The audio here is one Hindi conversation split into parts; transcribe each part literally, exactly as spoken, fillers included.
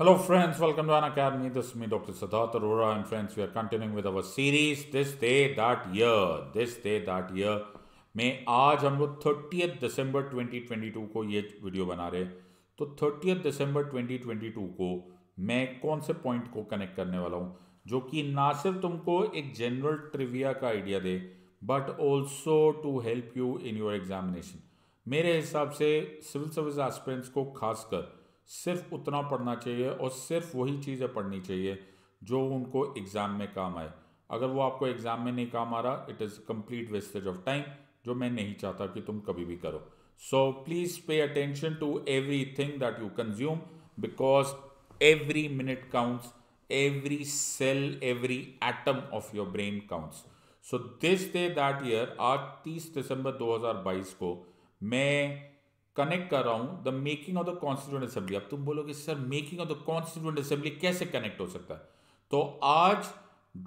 Hello friends, welcome to Unacademy. This is me, Doctor Sidhharth Arora, and friends, we are continuing with our series This Day That Year. This Day That Year में आज हम लोग thirtieth December twenty twenty two को ये वीडियो बना रहे हैं. तो thirtieth December twenty twenty two को मैं कौन से पॉइंट को कनेक्ट करने वाला हूँ जो कि ना सिर्फ तुमको एक जनरल ट्रिविया का आइडिया दे but also to help you in your examination. मेरे हिसाब से सिविल सर्विस एस्पिरेंट्स को खासकर सिर्फ उतना पढ़ना चाहिए और सिर्फ वही चीज़ें पढ़नी चाहिए जो उनको एग्ज़ाम में काम आए. अगर वो आपको एग्ज़ाम में नहीं काम आ रहा, it is complete wastage of time, जो मैं नहीं चाहता कि तुम कभी भी करो. So please pay attention to everything that you consume because every minute counts, every cell, every atom of your brain counts. So this day that year, आज तीस दिसंबर दो हज़ार बाईस को मैं कनेक्ट कर रहा हूँ the making of the constituent assembly. अब तुम बोलोगे sir making of the constituent assembly कैसे कनेक्ट हो सकता है? तो आज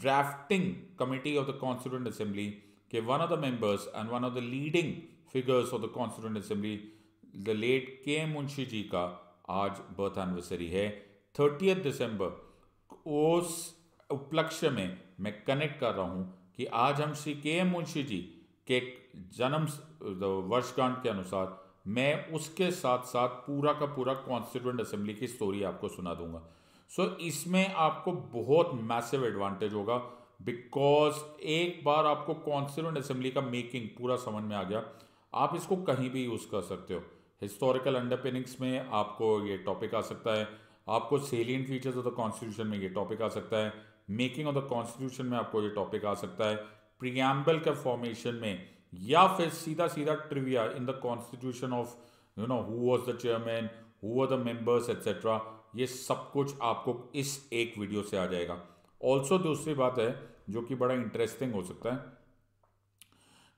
drafting committee of the constituent assembly के one of the members and one of the leading figures of the constituent assembly the late K M Munshi ji का आज बर्थ एनिवर्सरी है. थर्टियथ दिसंबर उस उपलक्ष्य में मैं कनेक्ट कर रहा हूँ कि आज हम श्री के एम मुंशी जी के जन्म वर्षगांठ के अनुसार मैं उसके साथ साथ पूरा का पूरा कॉन्स्टिट्यूएंट असेंबली की स्टोरी आपको सुना दूंगा. सो so, इसमें आपको बहुत मैसिव एडवांटेज होगा बिकॉज एक बार आपको कॉन्स्टिट्यूएंट असेंबली का मेकिंग पूरा समझ में आ गया, आप इसको कहीं भी यूज़ कर सकते हो. हिस्टोरिकल अंडरपिनिंग्स में आपको ये टॉपिक आ सकता है, आपको salient features of the constitution में ये टॉपिक आ सकता है, मेकिंग ऑफ द कॉन्स्टिट्यूशन में आपको ये टॉपिक आ सकता है, प्रीएम्बल के फॉर्मेशन में, या फिर सीधा सीधा trivia in the constitution of you know who was the chairman, who were the members etcetera. ये सब कुछ आपको इस एक वीडियो से आ जाएगा. ऑल्सो दूसरी बात है जो कि बड़ा इंटरेस्टिंग हो सकता है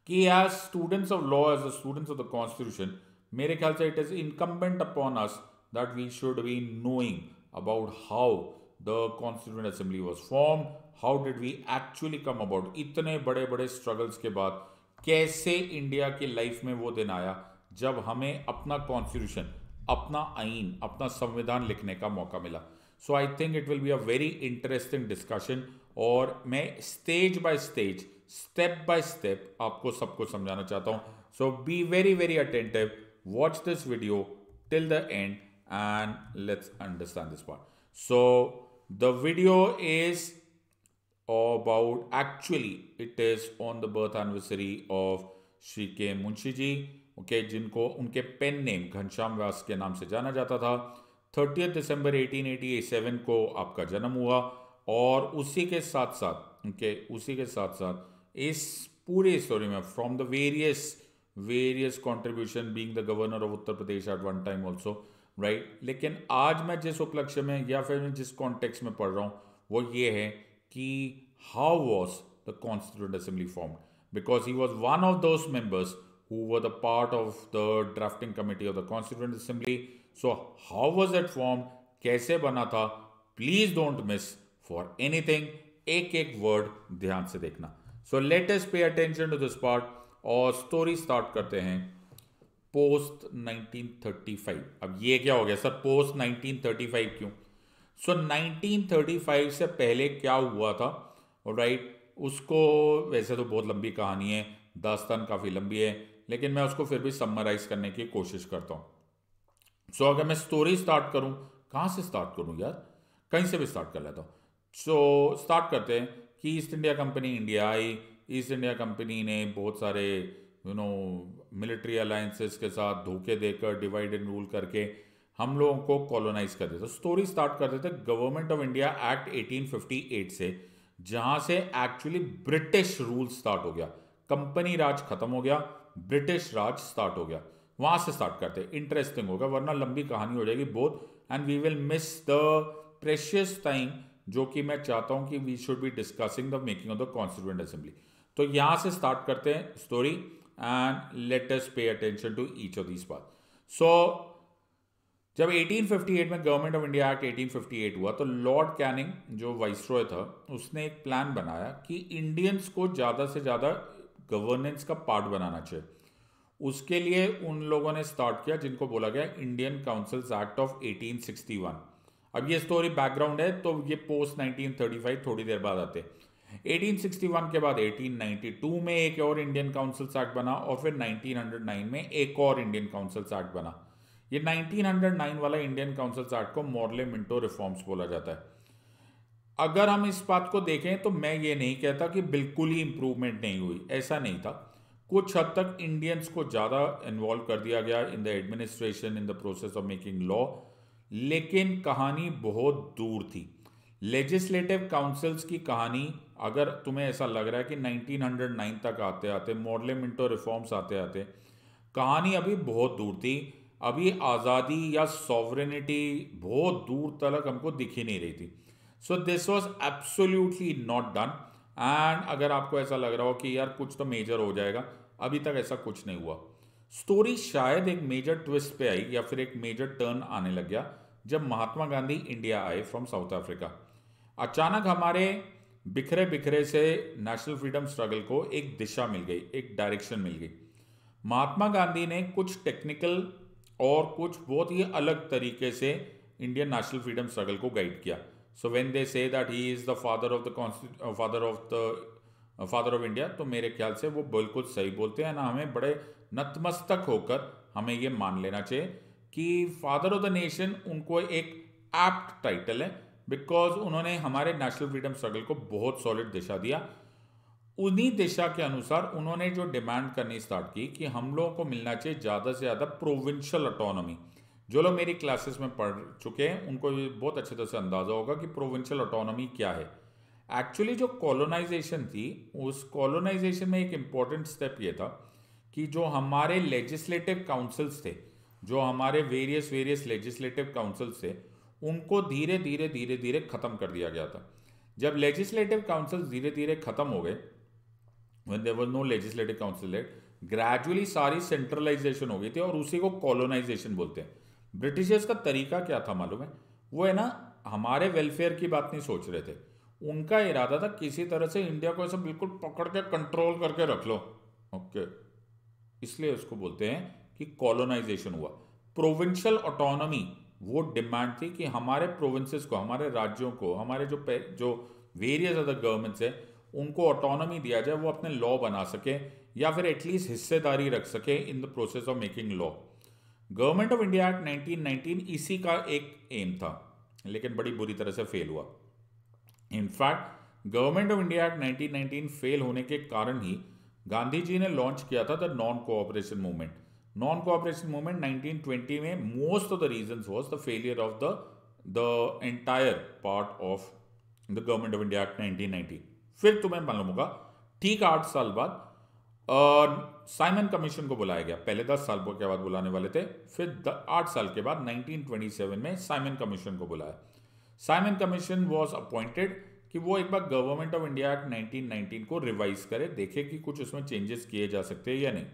कि as students of law, as the students of the constitution, मेरे ख्याल से it is incumbent upon us that we should be knowing about how the constituent assembly was form, how did we actually come about. इतने बड़े बड़े स्ट्रगल्स के बाद कैसे इंडिया की लाइफ में वो दिन आया जब हमें अपना कॉन्स्टिट्यूशन, अपना आइन, अपना संविधान लिखने का मौका मिला. So I think it will be a very interesting discussion और मैं stage by stage, step by step आपको सबको समझाना चाहता हूँ. So be very very attentive, watch this video till the end and let's understand this part. So the video is about, actually it is on the birth anniversary of Shri K Munshi ji, okay, जिनको उनके पेन नेम घनश्याम व्यास के नाम से जाना जाता था. थर्टियथ दिसंबर अठारह सौ सत्तासी को आपका जन्म हुआ और उसी के साथ साथ उनके उसी के साथ साथ इस पूरी स्टोरी में from the various various contribution being the governor of Uttar Pradesh at one time also, right. लेकिन आज मैं जिस उपलक्ष्य में या फिर मैं जिस कॉन्टेक्स्ट में पढ़ रहा हूँ वो ये है कि how was the constituent assembly form because he was one of those members who were the part of the drafting committee of the constituent assembly. So how was it form, कैसे बना था, please don't miss for anything. एक एक वर्ड ध्यान से देखना. सो let us pay attention to this part और स्टोरी स्टार्ट करते हैं पोस्ट नाइनटीन थर्टी फाइव. अब ये क्या हो गया sir, post nineteen thirty five क्यों? So so, nineteen thirty five से पहले क्या हुआ था, राइट right? उसको वैसे तो बहुत लंबी कहानी है, दास्तान काफ़ी लंबी है, लेकिन मैं उसको फिर भी समराइज करने की कोशिश करता हूँ. सो so, अगर मैं स्टोरी स्टार्ट करूँ, कहाँ से स्टार्ट करूँ यार, कहीं से भी स्टार्ट कर लेता हूँ. सो so, स्टार्ट करते हैं कि ईस्ट इंडिया कंपनी इंडिया आई. ईस्ट इंडिया कंपनी ने बहुत सारे यू नो मिलिट्री अलायंसेस के साथ धोखे देकर डिवाइड एंड रूल करके हम लोगों को कॉलोनाइज कर देते. स्टोरी स्टार्ट करते थे Government of India act eighteen fifty eight से, जहां से एक्चुअली ब्रिटिश रूल स्टार्ट हो गया. कंपनी राज खत्म हो गया, ब्रिटिश राज स्टार्ट हो गया, वहां से स्टार्ट करते. इंटरेस्टिंग होगा वरना लंबी कहानी हो जाएगी बहुत and we will miss the precious time जो कि मैं चाहता हूं कि we should be discussing the making of the constituent assembly. तो यहां से स्टार्ट करते हैं story and let us pay attention to each of these part. So जब एटीन फिफ्टी एट में Government of India act eighteen fifty eight हुआ तो लॉर्ड कैनिंग जो वाइसरॉय था उसने एक प्लान बनाया कि इंडियंस को ज़्यादा से ज़्यादा गवर्नेंस का पार्ट बनाना चाहिए. उसके लिए उन लोगों ने स्टार्ट किया जिनको बोला गया Indian councils Act of eighteen sixty one. अब ये स्टोरी बैकग्राउंड है, तो ये पोस्ट नाइनटीन थर्टी फाइव थोड़ी देर बाद आते हैं। एटीन सिक्सटी वन के बाद एटीन नाइंटी टू में एक और इंडियन काउंसिल्स एक्ट बना और फिर नाइनटीन ओ नाइन में एक और इंडियन काउंसिल्स एक्ट बना। ये नाइनटीन ओ नाइन वाला इंडियन काउंसिल्स एक्ट को मॉर्ले मिंटो रिफॉर्म्स बोला जाता है। अगर हम इस बात को देखें तो मैं ये नहीं कहता कि बिल्कुल ही इम्प्रूवमेंट नहीं हुई, ऐसा नहीं था। कुछ हद तक इंडियंस को ज़्यादा इन्वॉल्व कर दिया गया in the administration, in the process of making law, लेकिन कहानी बहुत दूर थी। लेजिस्लेटिव काउंसिल्स की कहानी, अगर तुम्हें ऐसा लग रहा है कि नाइनटीन ओ नाइन तक आते आते, मॉर्ले मिंटो रिफॉर्म्स आते आते कहानी अभी बहुत दूर थी, अभी आज़ादी या सॉवरेनिटी बहुत दूर तक हमको दिखी नहीं रही थी। So this was absolutely not done. And अगर आपको ऐसा लग रहा हो कि यार कुछ तो मेजर हो जाएगा, अभी तक ऐसा कुछ नहीं हुआ। स्टोरी शायद एक मेजर ट्विस्ट पे आई या फिर एक मेजर टर्न आने लग गया जब महात्मा गांधी इंडिया आए फ्रॉम साउथ अफ्रीका। अचानक हमारे बिखरे बिखरे से नेशनल फ्रीडम स्ट्रगल को एक दिशा मिल गई, एक डायरेक्शन मिल गई। महात्मा गांधी ने कुछ टेक्निकल और कुछ बहुत ही अलग तरीके से इंडियन नेशनल फ्रीडम स्ट्रगल को गाइड किया। So when they say that he is the father of the constitution, father of the father of India, तो मेरे ख्याल से वो बिल्कुल सही बोलते हैं ना। हमें बड़े नतमस्तक होकर हमें ये मान लेना चाहिए कि फादर ऑफ द नेशन उनको एक एप्ट टाइटल है, बिकॉज उन्होंने हमारे नेशनल फ्रीडम स्ट्रगल को बहुत सॉलिड दिशा दिया। उन्हीं दिशा के अनुसार उन्होंने जो डिमांड करनी स्टार्ट की कि हम लोगों को मिलना चाहिए ज़्यादा से ज़्यादा प्रोविंशियल ऑटोनॉमी। जो लोग मेरी क्लासेस में पढ़ चुके हैं उनको ये बहुत अच्छे तरह से अंदाज़ा होगा कि प्रोविंशियल ऑटोनॉमी क्या है। एक्चुअली जो कॉलोनाइजेशन थी, उस कॉलोनाइजेशन में एक इम्पॉर्टेंट स्टेप ये था कि जो हमारे लेजिस्लेटिव काउंसिल्स थे, जो हमारे वेरियस वेरियस लेजिस्लेटिव काउंसिल्स थे, उनको धीरे धीरे धीरे धीरे ख़त्म कर दिया गया था। जब लेजिस्लेटिव काउंसिल्स धीरे धीरे ख़त्म हो गए, when there was no legislative council act, gradually सारी सेंट्रलाइजेशन हो गई थी और उसी को कॉलोनाइजेशन बोलते हैं। ब्रिटिशर्स का तरीका क्या था मालूम है? वो है ना, हमारे वेलफेयर की बात नहीं सोच रहे थे। उनका इरादा था किसी तरह से इंडिया को ऐसे बिल्कुल पकड़ के कंट्रोल करके रख लो, ओके okay. इसलिए उसको बोलते हैं कि कॉलोनाइजेशन हुआ। प्रोविंशियल ऑटोनॉमी वो डिमांड थी कि हमारे प्रोविंसेस को, हमारे राज्यों को, हमारे जो जो वेरियस अदर गवर्नमेंट्स हैं उनको ऑटोनॉमी दिया जाए, वो अपने लॉ बना सके या फिर एटलीस्ट हिस्सेदारी रख सके in the process of making law. Government of India act nineteen nineteen इसी का एक एम था, लेकिन बड़ी बुरी तरह से फेल हुआ। In fact government of India act nineteen nineteen fail होने के कारण ही गांधी जी ने लॉन्च किया था the non cooperation movement. Non cooperation movement nineteen twenty में most of the reasons was the failure of the the entire part of the government of India act nineteen ninety. फिर तुम्हें मालूम होगा ठीक आठ साल बाद साइमन uh, कमीशन को बुलाया गया। पहले दस साल के बाद बुलाने वाले थे, फिर आठ साल के बाद नाइनटीन ट्वेंटी सेवन में साइमन कमीशन को बुलाया। साइमन कमीशन वाज अपॉइंटेड कि वो एक बार government of India act nineteen nineteen को रिवाइज करे, देखे कि कुछ उसमें चेंजेस किए जा सकते हैं या नहीं।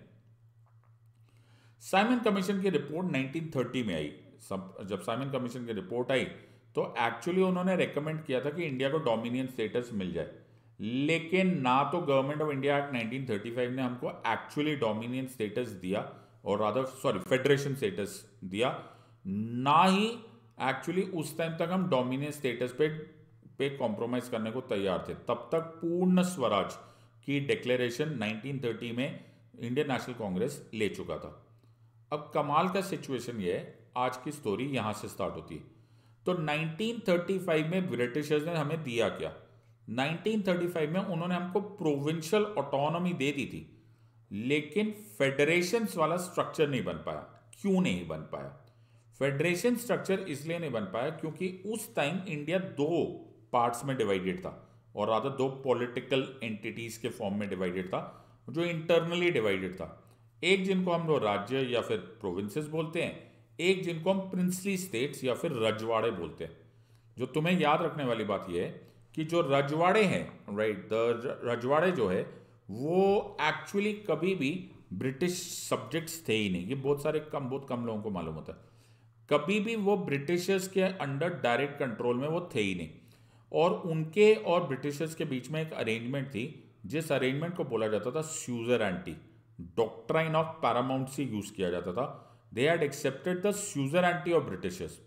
साइमन कमीशन की रिपोर्ट नाइनटीन थर्टी में आई। जब साइमन कमीशन की रिपोर्ट आई तो एक्चुअली उन्होंने रेकमेंड किया था कि इंडिया को डोमिनियन स्टेटस मिल जाए, लेकिन ना तो government of India act nineteen thirty five ने हमको एक्चुअली डोमिनियन स्टेटस दिया, और रादर सॉरी फेडरेशन स्टेटस दिया, ना ही एक्चुअली उस टाइम तक हम डोमिनियन स्टेटस पे पे कॉम्प्रोमाइज करने को तैयार थे। तब तक पूर्ण स्वराज की डिक्लेरेशन नाइनटीन थर्टी में इंडियन नेशनल कांग्रेस ले चुका था। अब कमाल का सिचुएशन ये है, आज की स्टोरी यहाँ से स्टार्ट होती है। तो नाइनटीन थर्टी फाइव में ब्रिटिशर्स ने हमें दिया क्या? नाइनटीन थर्टी फाइव में उन्होंने हमको प्रोविंशियल ऑटोनॉमी दे दी थी, लेकिन फेडरेशंस वाला स्ट्रक्चर नहीं बन पाया। क्यों नहीं बन पाया? फेडरेशन स्ट्रक्चर इसलिए नहीं बन पाया क्योंकि उस टाइम इंडिया दो पार्ट्स में डिवाइडेड था, और आधा दो पॉलिटिकल एंटिटीज के फॉर्म में डिवाइडेड था, जो इंटरनली डिवाइडेड था। एक जिनको हम लोग राज्य या फिर प्रोविंसेस बोलते हैं, एक जिनको हम प्रिंसली स्टेट्स या फिर रजवाड़े बोलते हैं। जो तुम्हें याद रखने वाली बात यह है कि जो रजवाड़े हैं, राइट, द रजवाड़े जो है वो एक्चुअली कभी भी ब्रिटिश सब्जेक्ट्स थे ही नहीं। ये बहुत सारे कम बहुत कम लोगों को मालूम होता है। कभी भी वो ब्रिटिशर्स के अंडर डायरेक्ट कंट्रोल में वो थे ही नहीं, और उनके और ब्रिटिशर्स के बीच में एक अरेंजमेंट थी, जिस अरेंजमेंट को बोला जाता था स्यूजरैनिटी। डॉक्ट्राइन ऑफ पैरामाउंट से यूज़ किया जाता था। They had accepted the suzerainty of Britishers.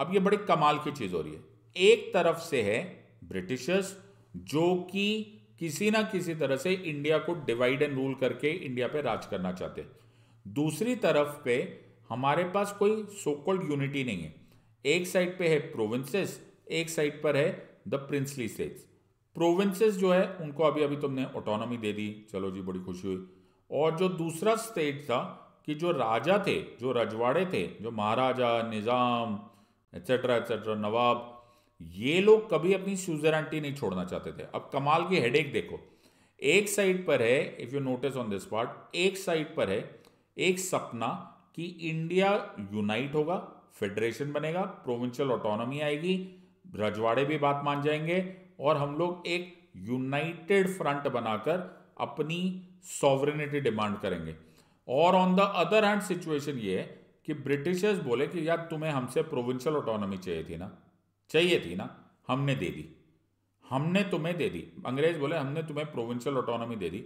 अब ये बड़ी कमाल की चीज हो रही है, एक तरफ से है ब्रिटिशर्स जो कि किसी ना किसी तरह से इंडिया को डिवाइड एंड रूल करके इंडिया पे राज करना चाहते हैं, दूसरी तरफ पे हमारे पास कोई सो कॉल्ड यूनिटी नहीं है। एक साइड पे है प्रोविंसेस, एक साइड पर है द प्रिंसली स्टेट्स। प्रोविंसेस जो है उनको अभी अभी तुमने ऑटोनॉमी दे दी, चलो जी बड़ी खुशी हुई, और जो दूसरा स्टेट था कि जो राजा थे, जो रजवाड़े थे, जो महाराजा, निज़ाम एट्सेट्रा एट्सेट्रा, नवाब, ये लोग कभी अपनी स्यूजरैनिटी नहीं छोड़ना चाहते थे। अब कमाल की हेडेक देखो, एक साइड पर है, if you notice on this part, एक साइड पर है एक सपना कि इंडिया यूनाइट होगा, फेडरेशन बनेगा, प्रोविंशियल ऑटोनॉमी आएगी, रजवाड़े भी बात मान जाएंगे और हम लोग एक यूनाइटेड फ्रंट बनाकर अपनी सॉवरेनिटी डिमांड करेंगे। और on the other hand situation ये है कि ब्रिटिशर्स बोले कि यार तुम्हें हमसे प्रोविंशियल ऑटोनॉमी चाहिए थी ना, चाहिए थी ना, हमने दे दी, हमने तुम्हें दे दी। अंग्रेज बोले हमने तुम्हें प्रोविंशियल ऑटोनॉमी दे दी,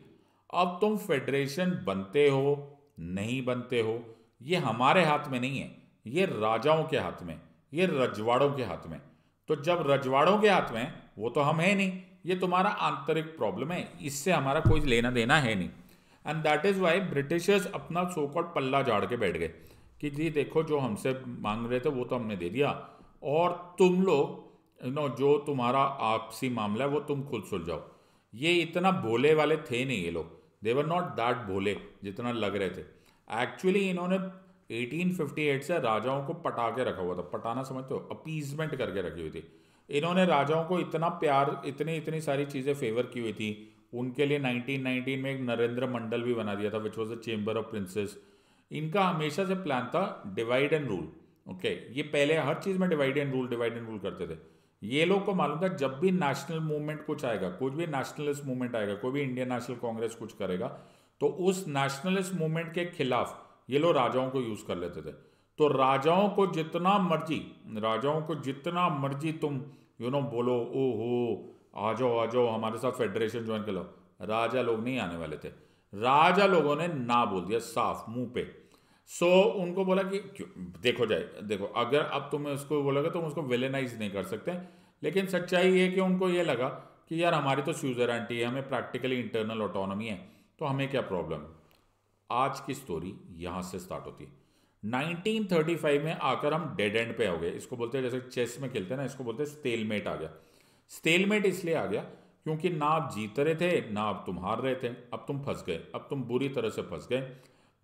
अब तुम फेडरेशन बनते हो नहीं बनते हो ये हमारे हाथ में नहीं है, ये राजाओं के हाथ में, ये रजवाड़ों के हाथ में। तो जब रजवाड़ों के हाथ में, वो तो हम है नहीं, ये तुम्हारा आंतरिक प्रॉब्लम है, इससे हमारा कोई लेना देना है नहीं। And that is why Britishers अपना सो कॉल्ड पल्ला झाड़ के बैठ गए कि जी देखो जो हमसे मांग रहे थे वो तो हमने दे दिया, और तुम लोग नो जो तुम्हारा आपसी मामला है वो तुम खुद सुलझाओ। ये इतना भोले वाले थे नहीं, ये लोग दे वर नॉट दैट भोले जितना लग रहे थे। एक्चुअली इन्होंने एटीन फिफ्टी एट से राजाओं को पटा के रखा हुआ था, पटाना समझते हो, अपीजमेंट करके रखी हुई थी। इन्होंने राजाओं को इतना प्यार, इतनी इतनी सारी चीज़ें फेवर की हुई थी उनके लिए। नाइनटीन नाइनटीन में एक नरेंद्र मंडल भी बना दिया था which was the chamber of princes. इनका हमेशा से प्लान था डिवाइड एंड रूल, ओके। ये पहले हर चीज़ में divide and rule divide and rule करते थे। ये लोग को मालूम था जब भी नेशनल मूवमेंट कुछ आएगा, कुछ भी नेशनलिस्ट मूवमेंट आएगा, कोई भी इंडियन नेशनल कांग्रेस कुछ करेगा, तो उस नेशनलिस्ट मूवमेंट के खिलाफ ये लोग राजाओं को यूज़ कर लेते थे। तो राजाओं को जितना मर्जी, राजाओं को जितना मर्जी तुम यू नो बोलो, ओ हो आ जाओ आ जाओ हमारे साथ फेडरेशन ज्वाइन कर लो, राजा लोग नहीं आने वाले थे। राजा लोगों ने ना बोल दिया साफ मुंह पे। सो so, उनको बोला कि देखो जाए देखो, अगर अब तुम उसको बोलोगे तो उसको विलेनाइज नहीं कर सकते। लेकिन सच्चाई ये कि उनको ये लगा कि यार हमारी तो स्यूजरैनिटी है, हमें प्रैक्टिकली इंटरनल ऑटोनॉमी है, तो हमें क्या प्रॉब्लम। आज की स्टोरी यहाँ से स्टार्ट होती है। नाइनटीन थर्टी फाइव में आकर हम डेड एंड पे हो गए। इसको बोलते हैं, जैसे चेस में खेलते हैं ना, इसको बोलते हैं स्टेलमेट आ गया। स्टेलमेट इसलिए आ गया क्योंकि ना आप जीत रहे थे ना आप तुम हार रहे थे, अब तुम फंस गए, अब तुम बुरी तरह से फंस गए।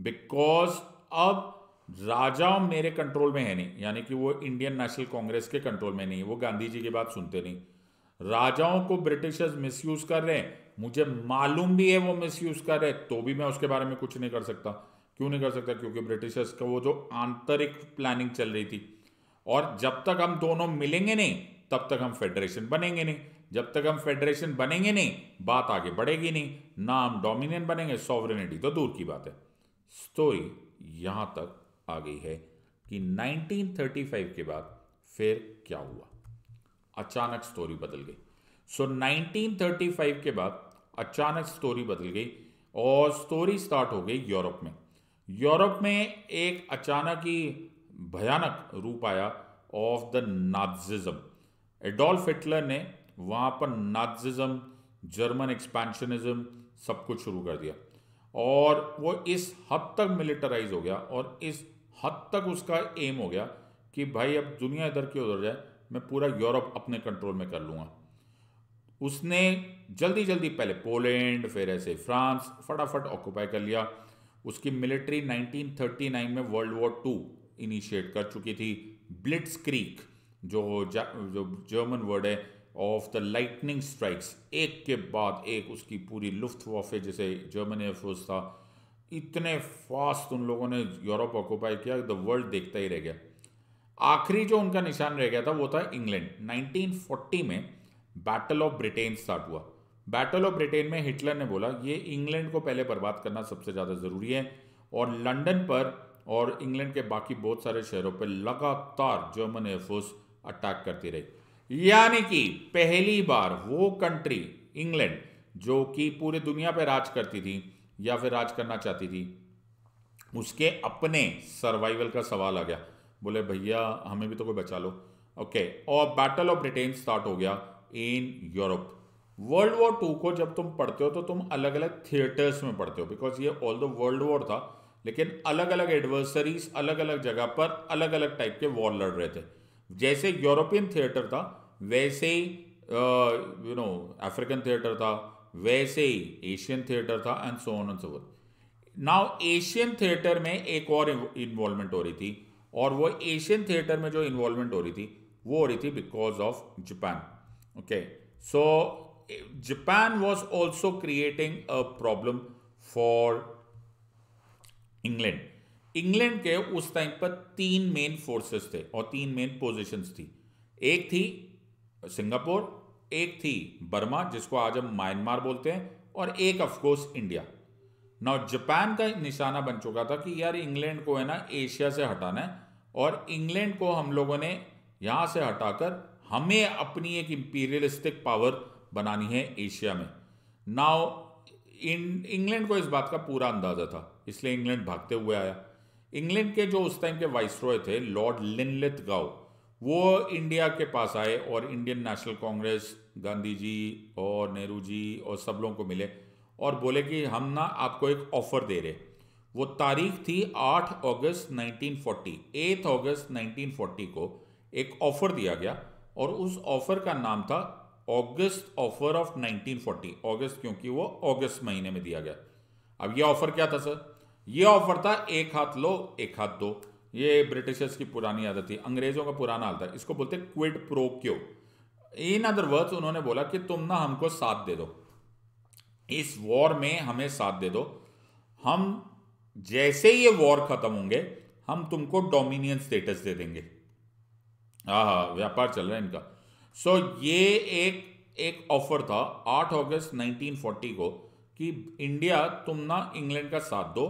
बिकॉज अब राजा मेरे कंट्रोल में है नहीं, यानी कि वो इंडियन नेशनल कांग्रेस के कंट्रोल में नहीं है, वो गांधी जी की बात सुनते नहीं। राजाओं को ब्रिटिशर्स मिसयूज कर रहे हैं, मुझे मालूम भी है वो मिसयूज कर रहे हैं, तो भी मैं उसके बारे में कुछ नहीं कर सकता। क्यों नहीं कर सकता? क्योंकि ब्रिटिशर्स का वो जो आंतरिक प्लानिंग चल रही थी, और जब तक हम दोनों मिलेंगे नहीं तब तक हम फेडरेशन बनेंगे नहीं, जब तक हम फेडरेशन बनेंगे नहीं बात आगे बढ़ेगी नहीं, ना हम डोमिनियन बनेंगे, सॉवरेनिटी तो दूर की बात है। स्टोरी यहाँ तक आ गई है कि नाइनटीन थर्टी फाइव के बाद फिर क्या हुआ। अचानक स्टोरी बदल गई। So so, nineteen thirty five के बाद अचानक स्टोरी बदल गई और स्टोरी स्टार्ट हो गई यूरोप में। यूरोप में एक अचानक ही भयानक रूप आया of the Nazism. Adolf Hitler ने वहाँ पर नाजिज्म, जर्मन एक्सपेंशनिज्म सब कुछ शुरू कर दिया, और वो इस हद तक मिलिटराइज हो गया और इस हद तक उसका एम हो गया कि भाई अब दुनिया इधर की उधर जाए, मैं पूरा यूरोप अपने कंट्रोल में कर लूँगा। उसने जल्दी जल्दी पहले पोलैंड, फिर ऐसे फ्रांस, फटाफट ऑक्यूपाई कर लिया। उसकी मिलिट्री नाइनटीन थर्टी नाइन में वर्ल्ड वॉर टू इनिशिएट कर चुकी थी। ब्लिट्स क्रीक जो जो जर्मन वर्ड है ऑफ द लाइटनिंग स्ट्राइक्स, एक के बाद एक उसकी पूरी लुफ्टवाफे, जैसे जर्मन एयरफोर्स था, इतने फास्ट उन लोगों ने यूरोप ऑक्यूपाई किया, द वर्ल्ड देखता ही रह गया। आखिरी जो उनका निशान रह गया था वो था इंग्लैंड। नाइनटीन फोर्टी में बैटल ऑफ ब्रिटेन स्टार्ट हुआ। बैटल ऑफ ब्रिटेन में हिटलर ने बोला ये इंग्लैंड को पहले बर्बाद करना सबसे ज़्यादा ज़रूरी है, और लंदन पर और इंग्लैंड के बाकी बहुत सारे शहरों पर लगातार जर्मन एयरफोर्स अटैक करती रही। यानी कि पहली बार वो कंट्री इंग्लैंड जो कि पूरी दुनिया पर राज करती थी या फिर राज करना चाहती थी, उसके अपने सर्वाइवल का सवाल आ गया। बोले भैया हमें भी तो कोई बचा लो। Okay okay. और बैटल ऑफ ब्रिटेन स्टार्ट हो गया in Europe. World war two को जब तुम पढ़ते हो तो तुम अलग अलग थिएटर्स में पढ़ते हो, बिकॉज ये ऑल द वर्ल्ड वॉर था लेकिन अलग अलग एडवर्सरीज अलग अलग जगह पर अलग अलग टाइप के वॉर लड़ रहे थे। जैसे यूरोपियन थिएटर था वैसे ही यू नो अफ्रीकन थिएटर था, वैसे ही एशियन थिएटर था and so on and so forth. Now Asian theatre में एक और इन्वॉल्वमेंट हो रही थी, और वो एशियन थिएटर में जो इन्वॉल्वमेंट हो रही थी वो हो रही थी because of Japan. Okay so Japan was also creating a problem for England. England के उस टाइम पर तीन मेन फोर्सेस थे और तीन मेन पोजीशंस थी। एक थी सिंगापुर, एक थी बर्मा जिसको आज हम म्यांमार बोलते हैं, और एक ऑफकोर्स इंडिया। नाउ जापान का निशाना बन चुका था कि यार इंग्लैंड को है ना एशिया से हटाना है, और इंग्लैंड को हम लोगों ने यहाँ से हटाकर हमें अपनी एक इंपीरियलिस्टिक पावर बनानी है एशिया में। नाउ इन इंग्लैंड को इस बात का पूरा अंदाजा था, इसलिए इंग्लैंड भागते हुए आया। इंग्लैंड के जो उस टाइम के वाइसरॉय थे लॉर्ड लिनलिथगाओ, वो इंडिया के पास आए और इंडियन नेशनल कांग्रेस, गांधी जी और नेहरू जी और सब लोगों को मिले और बोले कि हम ना आपको एक ऑफ़र दे रहे। वो तारीख थी आठ अगस्त नाइनटीन फोर्टी, आठ अगस्त नाइनटीन फोर्टी को एक ऑफ़र दिया गया और उस ऑफ़र का नाम था August offer of nineteen forty. August क्योंकि वो ऑगस्ट महीने में दिया गया। अब ये ऑफर क्या था सर? ये ऑफर था एक हाथ लो एक हाथ दो। ये ब्रिटिशर्स की पुरानी आदत थी, अंग्रेजों का पुराना हाल था, इसको बोलते क्विड प्रो क्यो। इन अदर वर्ड्स उन्होंने बोला कि तुम ना हमको साथ दे दो, इस वॉर में हमें साथ दे दो, हम जैसे ये वॉर खत्म होंगे हम तुमको डोमिनियन स्टेटस दे देंगे। हाँ हाँ व्यापार चल रहा है इनका। सो so, ये एक एक ऑफर था आठ अगस्त नाइनटीन फोर्टी को कि इंडिया तुम ना इंग्लैंड का साथ दो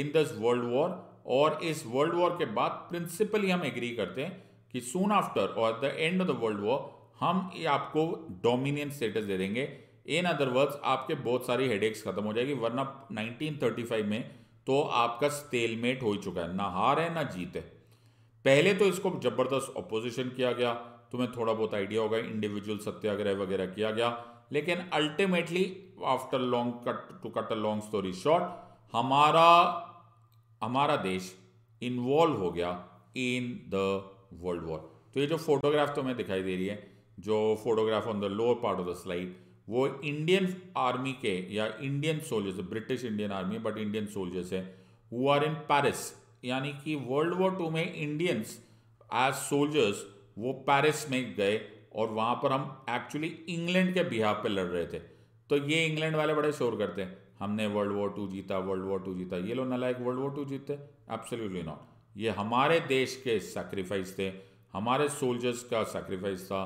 इन दिस वर्ल्ड वॉर, और इस वर्ल्ड वॉर के बाद प्रिंसिपली हम एग्री करते हैं कि सून आफ्टर और at the end of the world war हम ये आपको डोमिनियन स्टेटस दे देंगे। इन अदर वर्ड्स आपके बहुत सारी हेडेक्स खत्म हो जाएगी, वरना नाइनटीन थर्टी फाइव में तो आपका स्टेलमेट हो ही चुका है, ना हार है ना जीत है। पहले तो इसको जबरदस्त ऑपोजिशन किया गया, तुम्हें थोड़ा बहुत आइडिया होगा, इंडिविजुअल सत्याग्रह वगैरह किया गया, लेकिन ultimately after long cut to cut a long story short हमारा हमारा देश इन्वॉल्व हो गया इन द वर्ल्ड वॉर। तो ये जो फोटोग्राफ तुम्हें दिखाई दे रही है, जो photograph on the lower part of the slide, वो इंडियन आर्मी के या Indian soldiers, British Indian army but Indian soldiers हैं हु आर इन पेरिस, यानी कि वर्ल्ड वॉर टू में इंडियंस एज सोल्जर्स वो पेरिस में गए और वहाँ पर हम एक्चुअली इंग्लैंड के बिहाव पे लड़ रहे थे। तो ये इंग्लैंड वाले बड़े शोर करते हैं हमने वर्ल्ड वॉर टू जीता, वर्ल्ड वॉर टू जीता, ये लो नलायक वर्ल्ड वॉर टू जीतते। एब्सोल्युटली नॉट, ये हमारे देश के सैक्रिफाइस थे, हमारे सोल्जर्स का सैक्रिफाइस था,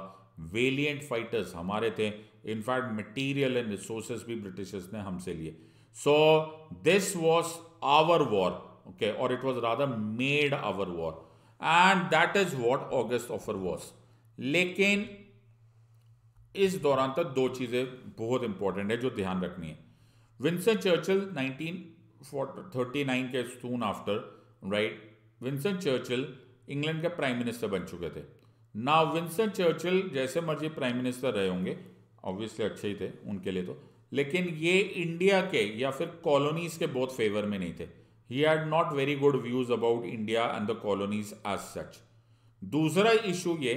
वेलिएंट फाइटर्स हमारे थे, इनफैक्ट मटीरियल एंड रिसोर्सेज भी ब्रिटिशर्स ने हमसे लिए। So this was our war, okay, और it was rather made our war and that is what August offer was. लेकिन इस दौरान तक दो चीज़ें बहुत इंपॉर्टेंट है जो ध्यान रखनी है। Winston Churchill nineteen thirty nine के soon after right Winston Churchill England के प्राइम मिनिस्टर बन चुके थे। नाउ विंस्टन चर्चिल जैसे मर्जी प्राइम मिनिस्टर रहे होंगे, ऑब्वियसली अच्छे ही थे उनके लिए तो, लेकिन ये इंडिया के या फिर कॉलोनीज़ के बहुत फेवर में नहीं थे। He had not very good views about India and the colonies as such. दूसरा इशू ये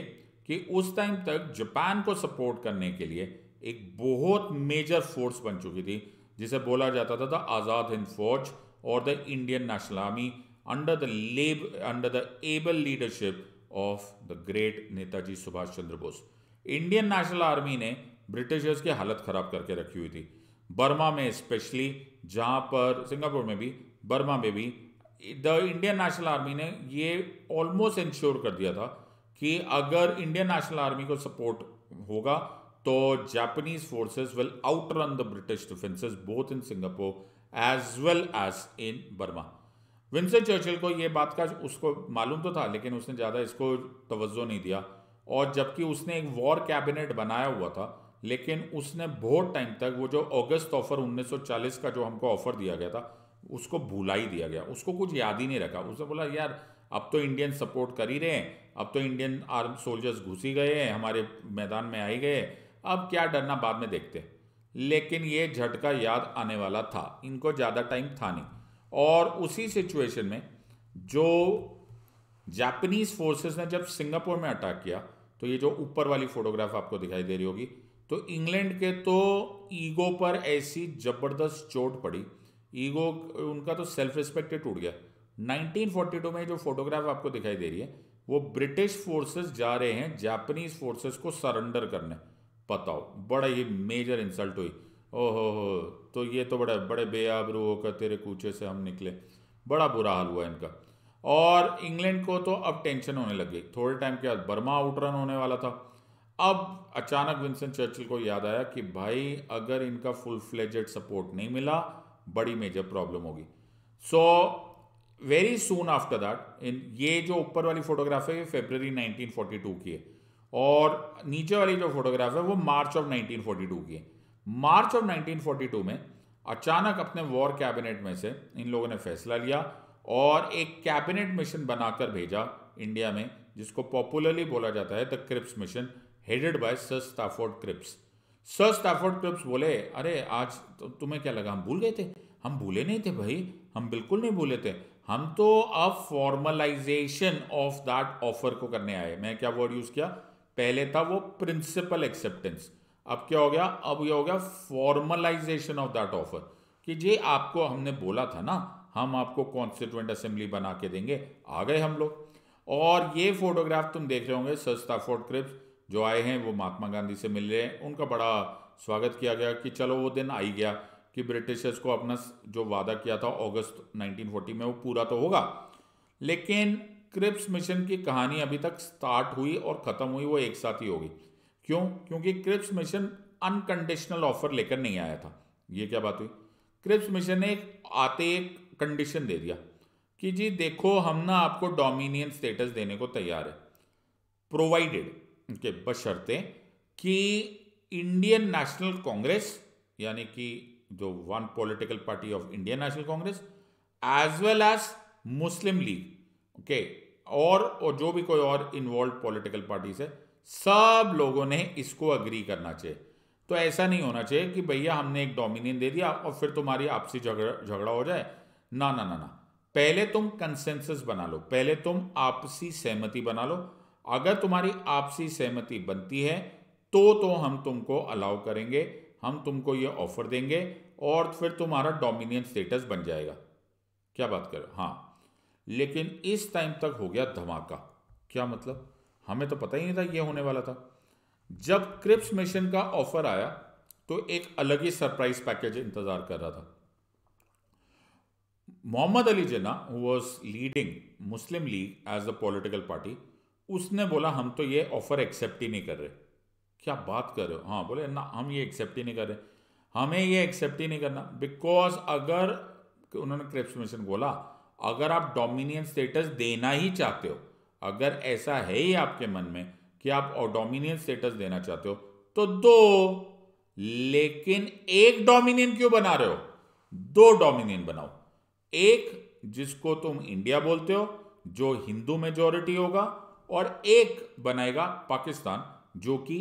कि उस टाइम तक जापान को सपोर्ट करने के लिए एक बहुत मेजर फोर्स बन चुकी थी जिसे बोला जाता था द आज़ाद हिंद फौज और the Indian national army under the lab under the able leadership of the great Netaji Subhash Chandra Bose. Indian national army ने ब्रिटिशर्स की हालत ख़राब करके रखी हुई थी, बर्मा में स्पेशली, जहाँ पर सिंगापुर में भी बर्मा में भी द इंडियन नेशनल आर्मी ने ये ऑलमोस्ट इंश्योर कर दिया था कि अगर इंडियन नेशनल आर्मी को सपोर्ट होगा तो Japanese forces will outrun the British defences both in Singapore as well as in Burma. Winston Churchill को ये बात का उसको मालूम तो था लेकिन उसने ज़्यादा इसको तवज्जो नहीं दिया, और जबकि उसने एक वॉर कैबिनेट बनाया हुआ था लेकिन उसने बहुत टाइम तक वो जो अगस्त ऑफर उन्नीस सौ चालीस का जो हमको ऑफर दिया गया था उसको भुला ही दिया गया, उसको कुछ याद ही नहीं रखा। उसने बोला यार अब तो इंडियन सपोर्ट कर ही रहे हैं, अब तो इंडियन आर्म सोल्जर्स घुस ही गए हैं, हमारे मैदान में आई गए, अब क्या डरना, बाद में देखते। लेकिन ये झटका याद आने वाला था, इनको ज़्यादा टाइम था नहीं। और उसी सिचुएशन में जो जापानीज़ फोर्सेस ने जब सिंगापुर में अटैक किया, तो ये जो ऊपर वाली फोटोग्राफ आपको दिखाई दे रही होगी, तो इंग्लैंड के तो ईगो पर ऐसी ज़बरदस्त चोट पड़ी, ईगो उनका तो सेल्फ रिस्पेक्ट टूट गया। नाइनटीन फोर्टी टू में जो फोटोग्राफ आपको दिखाई दे रही है, वो ब्रिटिश फोर्सेस जा रहे हैं जापानीज़ फोर्सेस को सरेंडर करने। बताओ, बड़ा ये मेजर इंसल्ट हुई। ओहो हो, तो ये तो बड़ा बड़े बेआबरू होकर तेरे कूचे से हम निकले, बड़ा बुरा हाल हुआ इनका। और इंग्लैंड को तो अब टेंशन होने लग गई। थोड़े टाइम के बाद बर्मा आउटरन होने वाला था। अब अचानक विंस्टन चर्चिल को याद आया कि भाई अगर इनका फुल फ्लेजेड सपोर्ट नहीं मिला, बड़ी मेजर प्रॉब्लम होगी। So very soon after that, in ये जो ऊपर वाली फोटोग्राफ है ये फेब्रवरी नाइनटीन फोर्टी टू की है, और नीचे वाली जो फोटोग्राफ है वो March of nineteen forty two की है। March of nineteen forty two में अचानक अपने वॉर कैबिनेट में से इन लोगों ने फैसला लिया और एक कैबिनेट मिशन बनाकर भेजा इंडिया में, जिसको पॉपुलरली बोला जाता है the Cripps mission, headed by sir Stafford Cripps. Sir Stafford Cripps बोले, अरे आज तो तुम्हें क्या लगा हम भूल गए थे? हम भूले नहीं थे भाई, हम बिल्कुल नहीं भूले थे। हम तो अब फॉर्मलाइजेशन ऑफ दैट ऑफर को करने आए। मैं क्या वर्ड यूज़ किया? पहले था वो प्रिंसिपल एक्सेप्टेंस, अब क्या हो गया? अब ये हो गया फॉर्मलाइजेशन ऑफ दैट ऑफर, कि जी आपको हमने बोला था ना, हम आपको कॉन्स्टिट्यूएंट असेंबली बना के देंगे, आ गए हम लोग। और ये फोटोग्राफ तुम देख रहे होंगे, सर स्टैफोर्ड क्रिप्स जो आए हैं वो महात्मा गांधी से मिल रहे हैं, उनका बड़ा स्वागत किया गया कि चलो वो दिन आ ही गया कि ब्रिटिशर्स को अपना जो वादा किया था अगस्त नाइनटीन फोर्टी में वो पूरा तो होगा। लेकिन क्रिप्स मिशन की कहानी अभी तक स्टार्ट हुई और ख़त्म हुई वो एक साथ ही होगी। क्यों? क्योंकि क्रिप्स मिशन अनकंडीशनल ऑफर लेकर नहीं आया था। ये क्या बात हुई? क्रिप्स मिशन ने एक आते एक कंडीशन दे दिया कि जी देखो हम ना आपको डोमिनियन स्टेटस देने को तैयार है, प्रोवाइडेड के बशर्ते कि इंडियन नेशनल कांग्रेस, यानी कि जो one political party of Indian national Congress as well as Muslim league, okay, और, और जो भी कोई और इन्वॉल्व पॉलिटिकल पार्टीज है, सब लोगों ने इसको अग्री करना चाहिए। तो ऐसा नहीं होना चाहिए कि भैया हमने एक डोमिनियन दे दिया और फिर तुम्हारी आपसी झगड़ा झगड़ा हो जाए। ना ना ना ना, पहले तुम कंसेंसस बना लो, पहले तुम आपसी सहमति बना लो। अगर तुम्हारी आपसी सहमति बनती है तो तो हम तुमको अलाउ करेंगे, हम तुमको ये ऑफर देंगे और फिर तुम्हारा डोमिनियन स्टेटस बन जाएगा। क्या बात कर? हाँ, लेकिन इस टाइम तक हो गया धमाका। क्या मतलब? हमें तो पता ही नहीं था ये होने वाला था। जब क्रिप्स मिशन का ऑफर आया तो एक अलग ही सरप्राइज पैकेज इंतजार कर रहा था। Mohammad Ali Jinnah was leading Muslim league as a political party, उसने बोला हम तो ये ऑफर एक्सेप्ट ही नहीं कर रहे। क्या बात कर रहे हो? हाँ बोले, ना हम ये एक्सेप्ट ही नहीं कर रहे, हमें ये एक्सेप्ट ही नहीं करना। बिकॉज अगर उन्होंने क्रिप्स मिशन बोला, अगर आप डोमिनियन स्टेटस देना ही चाहते हो, अगर ऐसा है ही आपके मन में कि आप डोमिनियन स्टेटस देना चाहते हो तो दो, लेकिन एक डोमिनियन क्यों बना रहे हो? दो डोमिनियन बनाओ, एक जिसको तुम इंडिया बोलते हो जो हिंदू मेजॉरिटी होगा, और एक बनाएगा पाकिस्तान जो कि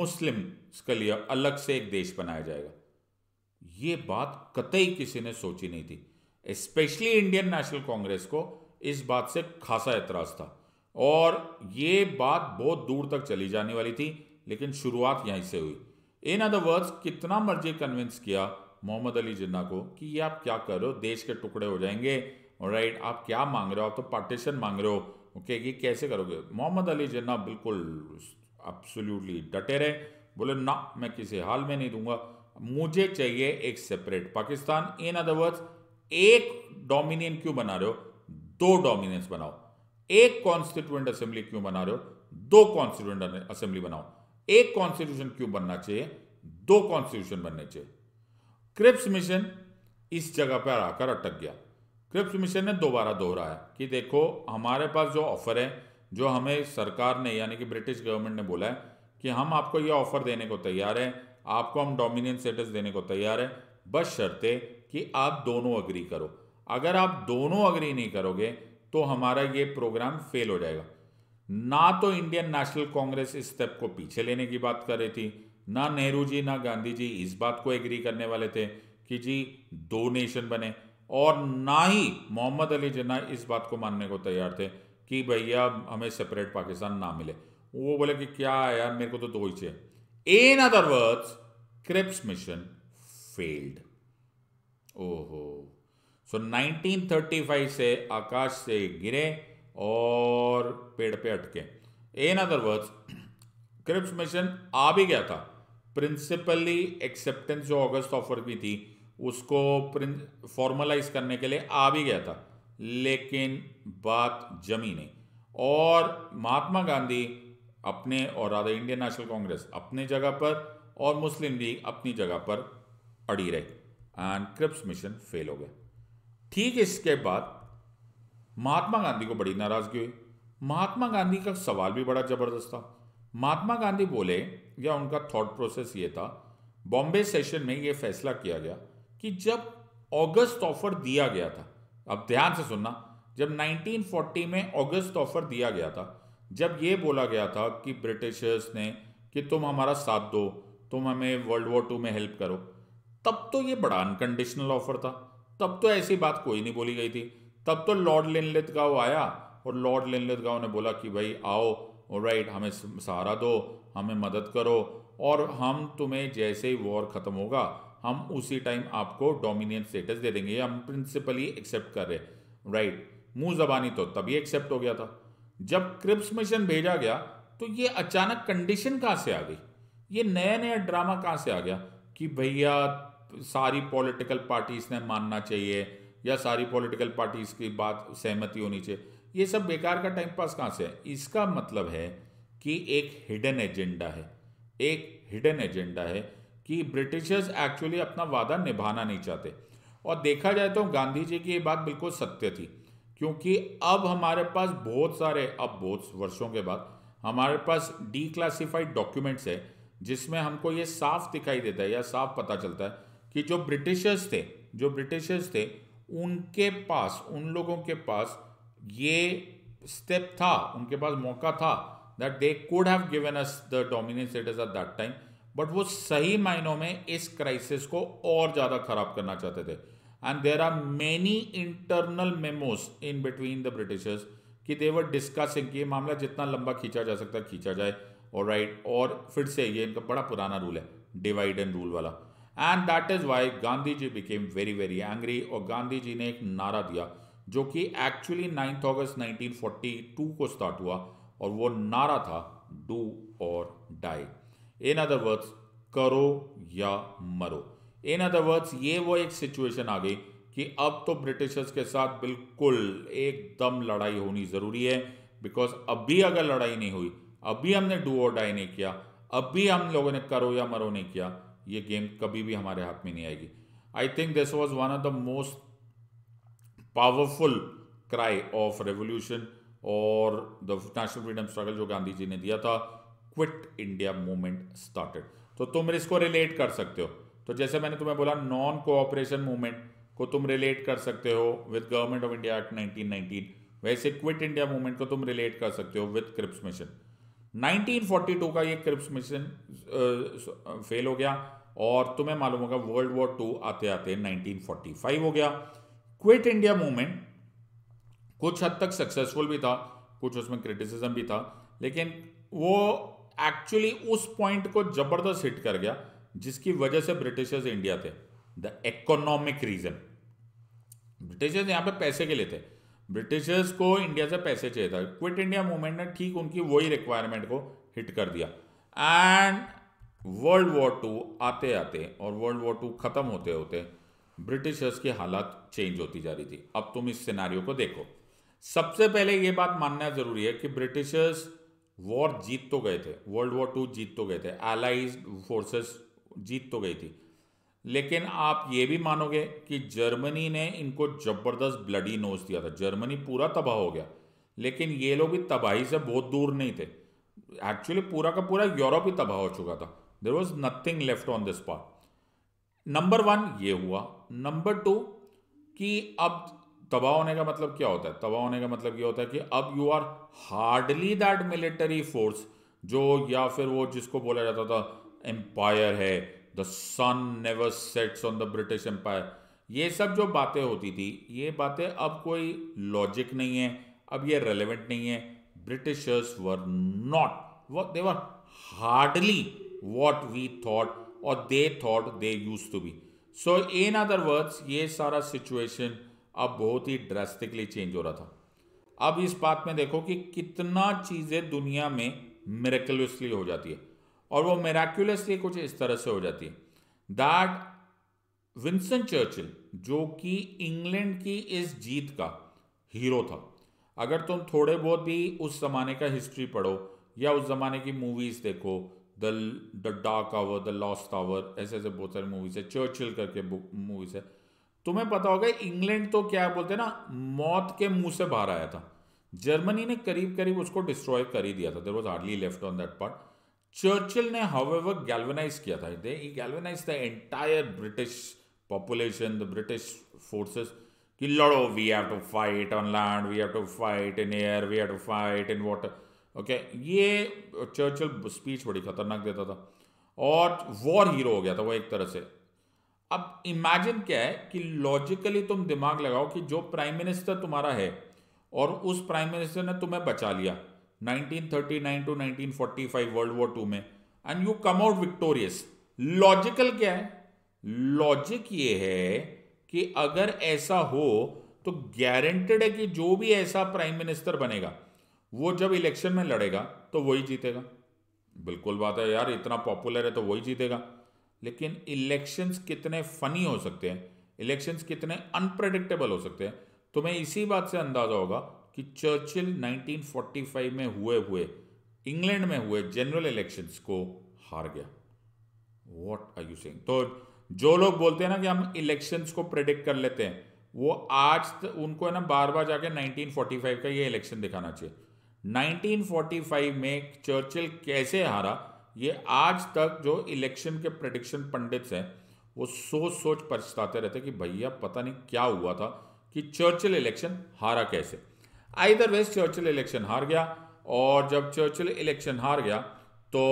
मुस्लिम के लिए अलग से एक देश बनाया जाएगा। ये बात कतई किसी ने सोची नहीं थी। स्पेशली इंडियन नेशनल कांग्रेस को इस बात से खासा एतराज था और ये बात बहुत दूर तक चली जाने वाली थी, लेकिन शुरुआत यहीं से हुई। इन अदर वर्ड्स, कितना मर्जी कन्विंस किया मोहम्मद अली जिन्ना को कि ये आप क्या कर रहे हो, देश के टुकड़े हो जाएंगे, ऑलराइट, आप क्या मांग रहे हो, आप तो पार्टीशन मांग रहे हो, ओके, ये कैसे करोगे? मोहम्मद अली जिन्ना बिल्कुल एब्सोल्युटली डटे रहे, बोले ना मैं किसी हाल में नहीं दूंगा, मुझे चाहिए एक separate Pakistan. In other words, एक डोमिनियन क्यों बना रहे हो, दो डोमिनियंस बनाओ। एक कॉन्स्टिट्यूएंट असेंबली क्यों बना रहे हो, दो कॉन्स्टिट्यूएंट असेंबली बनाओ। एक कॉन्स्टिट्यूशन क्यों बनना चाहिए, दो कॉन्स्टिट्यूशन बनने चाहिए। क्रिप्स मिशन इस जगह पर आकर अटक गया। क्रिप्स मिशन ने दोबारा दोहराया कि देखो हमारे पास जो ऑफर है, जो हमें सरकार ने यानी कि ब्रिटिश गवर्नमेंट ने बोला है कि हम आपको ये ऑफर देने को तैयार हैं, आपको हम डोमिनियन स्टेटस देने को तैयार हैं, बस शर्ते कि आप दोनों अग्री करो। अगर आप दोनों अग्री नहीं करोगे तो हमारा ये प्रोग्राम फेल हो जाएगा। ना तो इंडियन नेशनल कांग्रेस इस स्टेप को पीछे लेने की बात कर रही थी, ना नेहरू जी ना गांधी जी इस बात को एग्री करने वाले थे कि जी दो नेशन बने, और ना ही मोहम्मद अली जिन्ना इस बात को मानने को तैयार थे कि भैया हमें सेपरेट पाकिस्तान ना मिले। वो बोले कि क्या यार मेरे को तो दो ही चाहिए। In other words Cripps mission failed. ओहो, सो नाइनटीन थर्टी फाइव से आकाश से गिरे और पेड़ पे अटके। In other words Cripps mission आ भी गया था, प्रिंसिपली एक्सेप्टेंस जो ऑगस्ट ऑफर की थी उसको फॉर्मलाइज करने के लिए आ भी गया था, लेकिन बात जमी नहीं। और महात्मा गांधी अपने और आधा इंडियन नेशनल कांग्रेस अपनी जगह पर और मुस्लिम लीग अपनी जगह पर अड़ी रही एंड क्रिप्स मिशन फेल हो गया। ठीक इसके बाद महात्मा गांधी को बड़ी नाराजगी हुई। महात्मा गांधी का सवाल भी बड़ा ज़बरदस्त था। महात्मा गांधी बोले या उनका थॉट प्रोसेस ये था, बॉम्बे सेशन में ये फैसला किया गया कि जब ऑगस्ट ऑफर दिया गया था, अब ध्यान से सुनना, जब नाइनटीन फोर्टी में ऑगस्ट ऑफर दिया गया था, जब ये बोला गया था कि ब्रिटिशर्स ने कि तुम हमारा साथ दो, तुम हमें वर्ल्ड वॉर टू में हेल्प करो, तब तो ये बड़ा अनकंडीशनल ऑफर था, तब तो ऐसी बात कोई नहीं बोली गई थी। तब तो लॉर्ड लिनलिथगाओ आया और लॉर्ड लिनलिथगाओ ने बोला कि भाई आओ, ऑलराइट, हमें सहारा दो, हमें मदद करो, और हम तुम्हें जैसे ही वॉर ख़त्म होगा हम उसी टाइम आपको डोमिनियन स्टेटस दे देंगे, हम प्रिंसिपली एक्सेप्ट कर रहे हैं, राइट। मुंह जबानी तो तभी एक्सेप्ट हो गया था। जब क्रिप्स मिशन भेजा गया तो ये अचानक कंडीशन कहाँ से आ गई, ये नया नया ड्रामा कहाँ से आ गया कि भैया सारी पॉलिटिकल पार्टीज़ ने मानना चाहिए या सारी पॉलिटिकल पार्टीज़ की बात सहमति होनी चाहिए। ये सब बेकार का टाइम पास कहाँ से है। इसका मतलब है कि एक हिडन एजेंडा है, एक हिडन एजेंडा है कि ब्रिटिशर्स एक्चुअली अपना वादा निभाना नहीं चाहते। और देखा जाए तो गांधी जी की ये बात बिल्कुल सत्य थी, क्योंकि अब हमारे पास बहुत सारे, अब बहुत वर्षों के बाद हमारे पास डीक्लासिफाइड डॉक्यूमेंट्स है जिसमें हमको ये साफ दिखाई देता है या साफ पता चलता है कि जो ब्रिटिशर्स थे जो ब्रिटिशर्स थे उनके पास, उन लोगों के पास ये स्टेप था, उनके पास मौका था that they could have given us the dominant status at that time, but वो सही मायनों में इस क्राइसिस को और ज़्यादा ख़राब करना चाहते थे। And there are many internal memos in between the Britishers कि they were discussing कि ये मामला जितना लंबा खींचा जा सकता है खींचा जाए, alright, और फिर से ये इनका बड़ा पुराना रूल है, divide and rule वाला, and that is why Gandhi ji became very very angry। और गांधी जी ने एक नारा दिया जो कि actually नाइन्थ अगस्त नाइनटीन फोर्टी टू को स्टार्ट हुआ, और वो नारा था डू और डाई। इन अदर वर्ड्स, करो या मरो। इन अदर वर्ड्स, ये वो एक सिचुएशन आ गई कि अब तो ब्रिटिशर्स के साथ बिल्कुल एकदम लड़ाई होनी ज़रूरी है, बिकॉज अभी अगर लड़ाई नहीं हुई, अभी हमने डू और डाई नहीं किया, अभी हम लोगों ने करो या मरो नहीं किया, ये गेम कभी भी हमारे हाथ में नहीं आएगी। I think this was one of the most powerful cry of revolution और द नेशनल फ्रीडम स्ट्रगल जो गांधी जी ने दिया था। Quit India movement started. तो तुम इसको रिलेट कर सकते हो, तो जैसे मैंने तुम्हें बोला नॉन कोऑपरेशन मूवमेंट को तुम रिलेट कर सकते हो with government of India act nineteen nineteen, वैसे क्विट इंडिया मूवमेंट को तुम रिलेट कर सकते हो with Cripps mission. Nineteen forty two का ये क्रिप्स मिशन फेल हो गया, और तुम्हें मालूम होगा वर्ल्ड वॉर टू आते आते नाइनटीन फोर्टी फाइव हो गया। क्विट इंडिया मूवमेंट कुछ हद तक सक्सेसफुल भी था, कुछ उसमें क्रिटिसिज्म भी था, लेकिन वो एक्चुअली उस पॉइंट को जबरदस्त हिट कर गया जिसकी वजह से ब्रिटिशर्स इंडिया थे, द इकोनॉमिक रीजन। ब्रिटिशर्स यहाँ पे पैसे के लिए थे, ब्रिटिशर्स को इंडिया से पैसे चाहिए था। क्विट इंडिया मूवमेंट ने ठीक उनकी वही रिक्वायरमेंट को हिट कर दिया, एंड वर्ल्ड वॉर टू आते आते और वर्ल्ड वॉर टू खत्म होते होते ब्रिटिशर्स की हालत चेंज होती जा रही थी। अब तुम इस सिनेरियो को देखो। सबसे पहले ये बात मानना जरूरी है कि ब्रिटिशर्स वॉर जीत तो गए थे, वर्ल्ड वॉर टू जीत तो गए थे, एलाइज फोर्सेस जीत तो गई थी, लेकिन आप ये भी मानोगे कि जर्मनी ने इनको जबरदस्त ब्लडी नोज दिया था। जर्मनी पूरा तबाह हो गया, लेकिन ये लोग भी तबाही से बहुत दूर नहीं थे। एक्चुअली पूरा का पूरा यूरोप ही तबाह हो चुका था, there was nothing left on this part. Number one ये हुआ। नंबर टू कि अब तबाह होने का मतलब क्या होता है? तबाह होने का मतलब ये होता है कि अब you are hardly that military force जो, या फिर वो जिसको बोला जाता था एम्पायर है, the sun never sets on the British empire, ये सब जो बातें होती थी, ये बातें अब कोई लॉजिक नहीं है, अब ये रेलेवेंट नहीं है. Britishers were not, they were hardly what we thought और they thought they used to be. So in other words ये सारा सिचुएशन अब बहुत ही ड्रास्टिकली चेंज हो रहा था. अब इस बात में देखो कि कितना चीज़ें दुनिया में मिरेक्युलसली हो जाती है, और वो मिरेक्युलसली कुछ इस तरह से हो जाती है दैट विंस्टन चर्चिल, जो कि इंग्लैंड की इस जीत का हीरो था, अगर तुम थोड़े बहुत भी उस ज़माने का हिस्ट्री पढ़ो या उस ज़माने की मूवीज़ देखो, the the dark hour, the lost hour, ऐसे ऐसे बहुत सारी मूवीज़ है, चर्चिल करके मूवीज़ है, तुम्हें पता होगा इंग्लैंड तो क्या बोलते हैं ना, मौत के मुंह से बाहर आया था. जर्मनी ने करीब करीब उसको डिस्ट्रॉय कर ही दिया था, there was hardly left on that part. Churchill ने हाउएवर गैल्वेनाइज किया था, they he galvanise the entire British population, the British forces कि लड़ो, we have to fight on land, we have to fight in air, we have to fight in water. Okay, ये चर्चिल स्पीच बड़ी खतरनाक देता था और वॉर हीरो हो गया था वो एक तरह से. अब इमेजिन क्या है कि लॉजिकली तुम दिमाग लगाओ कि जो प्राइम मिनिस्टर तुम्हारा है और उस प्राइम मिनिस्टर ने तुम्हें बचा लिया nineteen thirty nine to nineteen forty five world war two में, and you come out victorious. Logical क्या है? लॉजिक ये है कि अगर ऐसा हो तो गारंटेड है कि जो भी ऐसा प्राइम मिनिस्टर बनेगा वो जब इलेक्शन में लड़ेगा तो वही जीतेगा. बिल्कुल बात है यार, इतना पॉपुलर है तो वही जीतेगा. लेकिन इलेक्शंस कितने फनी हो सकते हैं, इलेक्शंस कितने अनप्रेडिक्टेबल हो सकते हैं, तुम्हें इसी बात से अंदाज़ा होगा कि चर्चिल नाइनटीन फोर्टी फाइव में हुए हुए इंग्लैंड में हुए जनरल इलेक्शंस को हार गया. What are you saying? तो जो लोग बोलते हैं ना कि हम इलेक्शंस को प्रेडिक्ट कर लेते हैं, वो आज उनको है ना बार बार जाके नाइनटीन फोर्टी फाइव का ये इलेक्शन दिखाना चाहिए. नाइनटीन फोर्टी फाइव में चर्चिल कैसे हारा, ये आज तक जो इलेक्शन के प्रेडिक्शन पंडित्स हैं वो सोच सोच पछताते रहते कि भैया पता नहीं क्या हुआ था कि चर्चिल इलेक्शन हारा कैसे. आइदर वेज चर्चिल इलेक्शन हार गया, और जब चर्चिल इलेक्शन हार गया तो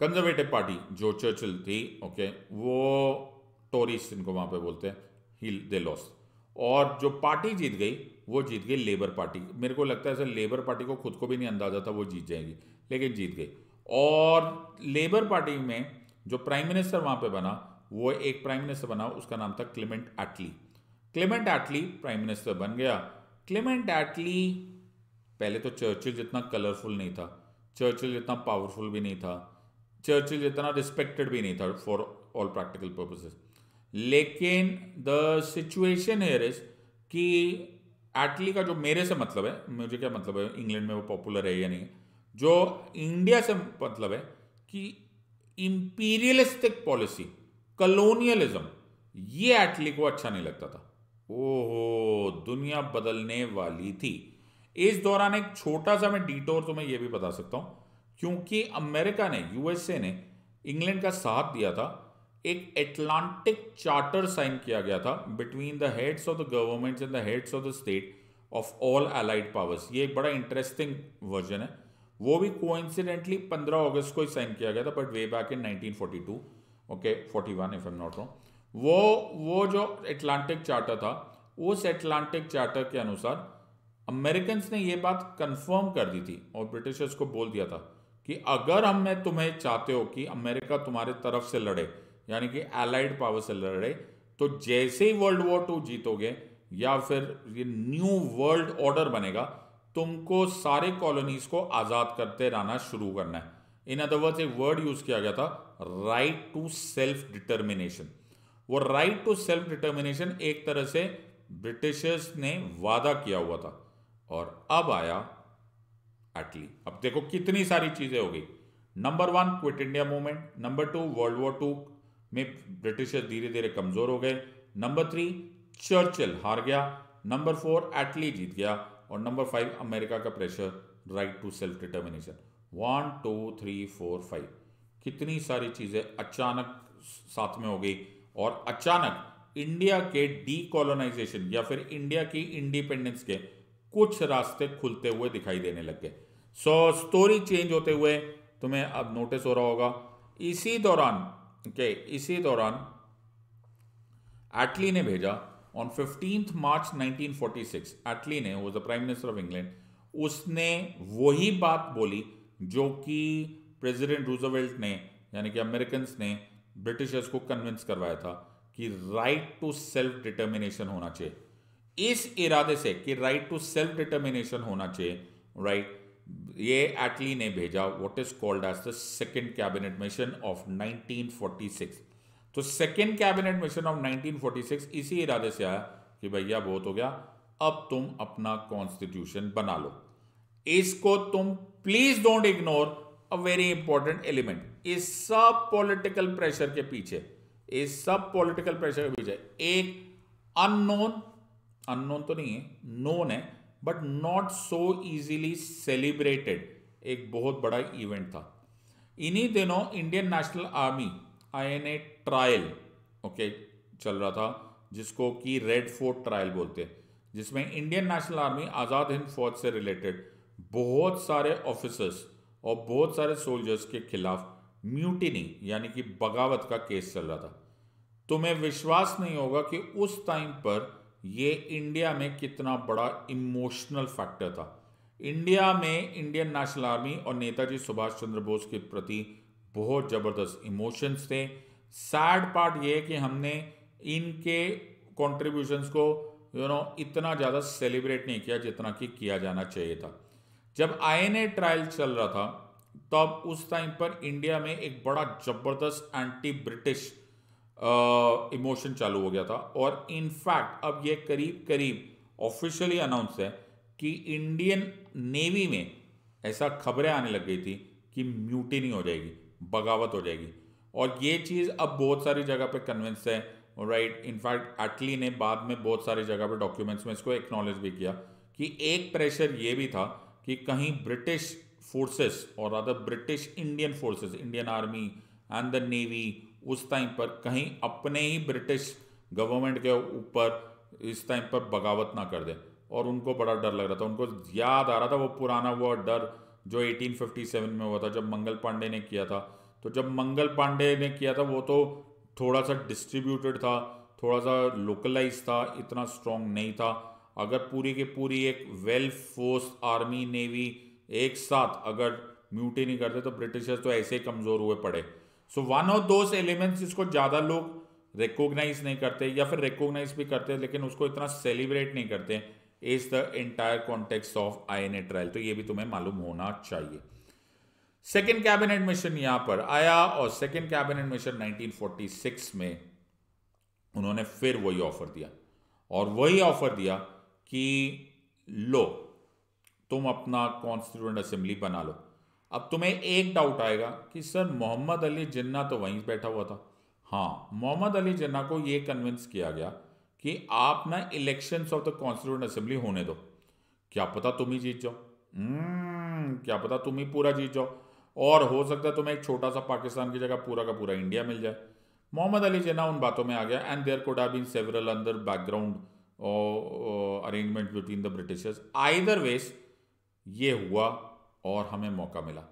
कंजर्वेटिव पार्टी जो चर्चिल थी, ओके, वो टोरीज इनको वहाँ पे बोलते हैं, ही दे लॉस्ट. और जो पार्टी जीत गई वो जीत गई लेबर पार्टी. मेरे को लगता है सर लेबर पार्टी को खुद को भी नहीं अंदाजा था वो जीत जाएगी, लेकिन जीत गई. और लेबर पार्टी में जो प्राइम मिनिस्टर वहाँ पे बना, वो एक प्राइम मिनिस्टर बना, उसका नाम था Clement Attlee. Clement Attlee prime minister बन गया. क्लेमेंट एटली पहले तो चर्चिल जितना कलरफुल नहीं था, चर्चिल जितना पावरफुल भी नहीं था, चर्चिल जितना रिस्पेक्टेड भी नहीं था फॉर ऑल प्रैक्टिकल पर्पसेस. लेकिन द सिचुएशन हियर इज कि एटली का, जो मेरे से मतलब है, मुझे क्या मतलब है इंग्लैंड में वो पॉपुलर है या नहीं, जो इंडिया से मतलब है कि इंपीरियलिस्टिक पॉलिसी, कॉलोनियलिज्म, ये एटली को अच्छा नहीं लगता था. ओहो, दुनिया बदलने वाली थी. इस दौरान एक छोटा सा मैं डिटोर तुम्हें ये भी बता सकता हूँ, क्योंकि अमेरिका ने, यूएसए ने इंग्लैंड का साथ दिया था. एक एटलांटिक चार्टर साइन किया गया था between the heads of the governments and the heads of the state of all allied powers. ये एक बड़ा इंटरेस्टिंग वर्जन है, वो भी कोइंसिडेंटली पंद्रह अगस्त को ही साइन किया गया था, but way back in nineteen forty two, okay, forty one if I am not wrong. वो वो जो एटलांटिक चार्टर था, उस एटलांटिक चार्टर के अनुसार अमेरिकन्स ने ये बात कंफर्म कर दी थी और ब्रिटिशर्स को बोल दिया था कि अगर हम मैं तुम्हें चाहते हो कि अमेरिका तुम्हारे तरफ से लड़े, यानी कि एलाइड पावर से लड़े, तो जैसे ही वर्ल्ड वॉर टू जीतोगे या फिर ये न्यू वर्ल्ड ऑर्डर बनेगा, तुमको सारे कॉलोनीज को आज़ाद करते रहना शुरू करना है. इन अदर वर्ड्स एक वर्ड यूज़ किया गया था, राइट टू सेल्फ डिटर्मिनेशन. वो राइट टू सेल्फ डिटर्मिनेशन एक तरह से ब्रिटिशर्स ने वादा किया हुआ था, और अब आया एटली. अब देखो कितनी सारी चीज़ें हो गई. Number one quit India movement, number two world war two में ब्रिटिशर्स धीरे धीरे कमज़ोर हो गए, नंबर थ्री चर्चिल हार गया, नंबर फोर एटली जीत गया, और नंबर फाइव अमेरिका का pressure, right to self determination. One two three four five, कितनी सारी चीज़ें अचानक साथ में हो गई, और अचानक इंडिया के डीकोलोनाइजेशन या फिर इंडिया की इंडिपेंडेंस के कुछ रास्ते खुलते हुए दिखाई देने लग गए। सो स्टोरी चेंज होते हुए तुम्हें अब नोटिस हो रहा होगा। इसी दौरान के इसी दौरान एटली ने भेजा on fifteenth March nineteen forty six, Attlee ने was the prime minister of England, उसने वही बात बोली जो कि प्रेसिडेंट रूजवेल्ट ने यानी कि अमेरिकन ने ब्रिटिशर्स को कन्विंस करवाया था कि राइट टू सेल्फ डिटर्मिनेशन होना चाहिए। इस इरादे से कि राइट टू सेल्फ डिटर्मिनेशन होना चाहिए, राइट, ये एटली ने भेजा what is called as the second cabinet mission of nineteen forty six. तो second cabinet mission of nineteen forty six इसी इरादे से आया कि भैया बहुत हो गया, अब तुम अपना कॉन्स्टिट्यूशन बना लो। इसको तुम please don't ignore a very important element. इस सब पॉलिटिकल प्रेशर के पीछे इस सब पॉलिटिकल प्रेशर के पीछे एक अननोन, अननोन तो नहीं है, नोन है but not so easily celebrated, एक बहुत बड़ा इवेंट था। इन्हीं दिनों Indian national Army I N A trial okay चल रहा था, जिसको कि रेड फोर्ट ट्रायल बोलते हैं, जिसमें Indian national army Azad Hind Fauj से रिलेटेड बहुत सारे ऑफिसर्स और बहुत सारे सोल्जर्स के खिलाफ म्यूटिनी यानी कि बगावत का केस चल रहा था। तुम्हें विश्वास नहीं होगा कि उस टाइम पर ये इंडिया में कितना बड़ा इमोशनल फैक्टर था। इंडिया में इंडियन नेशनल आर्मी और नेताजी सुभाष चंद्र बोस के प्रति बहुत ज़बरदस्त इमोशंस थे। सैड पार्ट ये है कि हमने इनके कॉन्ट्रीब्यूशंस को यू नो इतना ज़्यादा सेलिब्रेट नहीं किया जितना कि किया जाना चाहिए था। जब आई एन ए ट्रायल चल रहा था तब उस टाइम पर इंडिया में एक बड़ा ज़बरदस्त एंटी ब्रिटिश इमोशन चालू हो गया था और इनफैक्ट अब ये करीब करीब ऑफिशियली अनाउंस है कि इंडियन नेवी में ऐसा खबरें आने लग गई थी कि म्यूटिनी हो जाएगी, बगावत हो जाएगी, और ये चीज़ अब बहुत सारी जगह पे कन्विंस है, राइट। इनफैक्ट एटली ने बाद में बहुत सारी जगह पे डॉक्यूमेंट्स में इसको एक्नॉलेज भी किया कि एक प्रेशर ये भी था कि कहीं ब्रिटिश फोर्सेस और other British Indian forces, Indian army and the navy उस टाइम पर कहीं अपने ही ब्रिटिश गवर्नमेंट के ऊपर इस टाइम पर बगावत ना कर दे, और उनको बड़ा डर लग रहा था। उनको याद आ रहा था वो पुराना वो डर जो एटीन फिफ्टी सेवन में हुआ था जब मंगल पांडे ने किया था। तो जब मंगल पांडे ने किया था वो तो थोड़ा सा डिस्ट्रीब्यूटेड था, थोड़ा सा लोकलाइज था, इतना स्ट्रॉन्ग नहीं था। अगर पूरी की पूरी एक वेल फोर्स आर्मी नेवी एक साथ अगर म्यूटी नहीं करते तो ब्रिटिशर्स तो ऐसे ही कमज़ोर हुए पड़े। So one of those elements जिसको ज़्यादा लोग रिकॉग्नाइज नहीं करते या फिर रिकॉग्नाइज भी करते लेकिन उसको इतना सेलिब्रेट नहीं करते, is the entire context of I N A trial. तो ये भी तुम्हें मालूम होना चाहिए। सेकेंड कैबिनेट मिशन यहाँ पर आया और second cabinet mission nineteen forty six में उन्होंने फिर वही ऑफर दिया और वही ऑफर दिया कि लो तुम अपना कॉन्स्टिट्यूएंट असेंबली बना लो। अब तुम्हें एक डाउट आएगा कि सर मोहम्मद अली जिन्ना तो वहीं बैठा हुआ था। हाँ, मोहम्मद अली जिन्ना को ये कन्विंस किया गया कि आप ना elections of the constituent assembly होने दो, क्या पता तुम ही जीत जाओ, क्या पता तुम ही पूरा जीत जाओ और हो सकता है तुम्हें एक छोटा सा पाकिस्तान की जगह पूरा का पूरा इंडिया मिल जाए। मोहम्मद अली जिन्ना उन बातों में आ गया and there could have been several अंदर background arrangement between the Britishers. Either ways ये हुआ और हमें मौका मिला।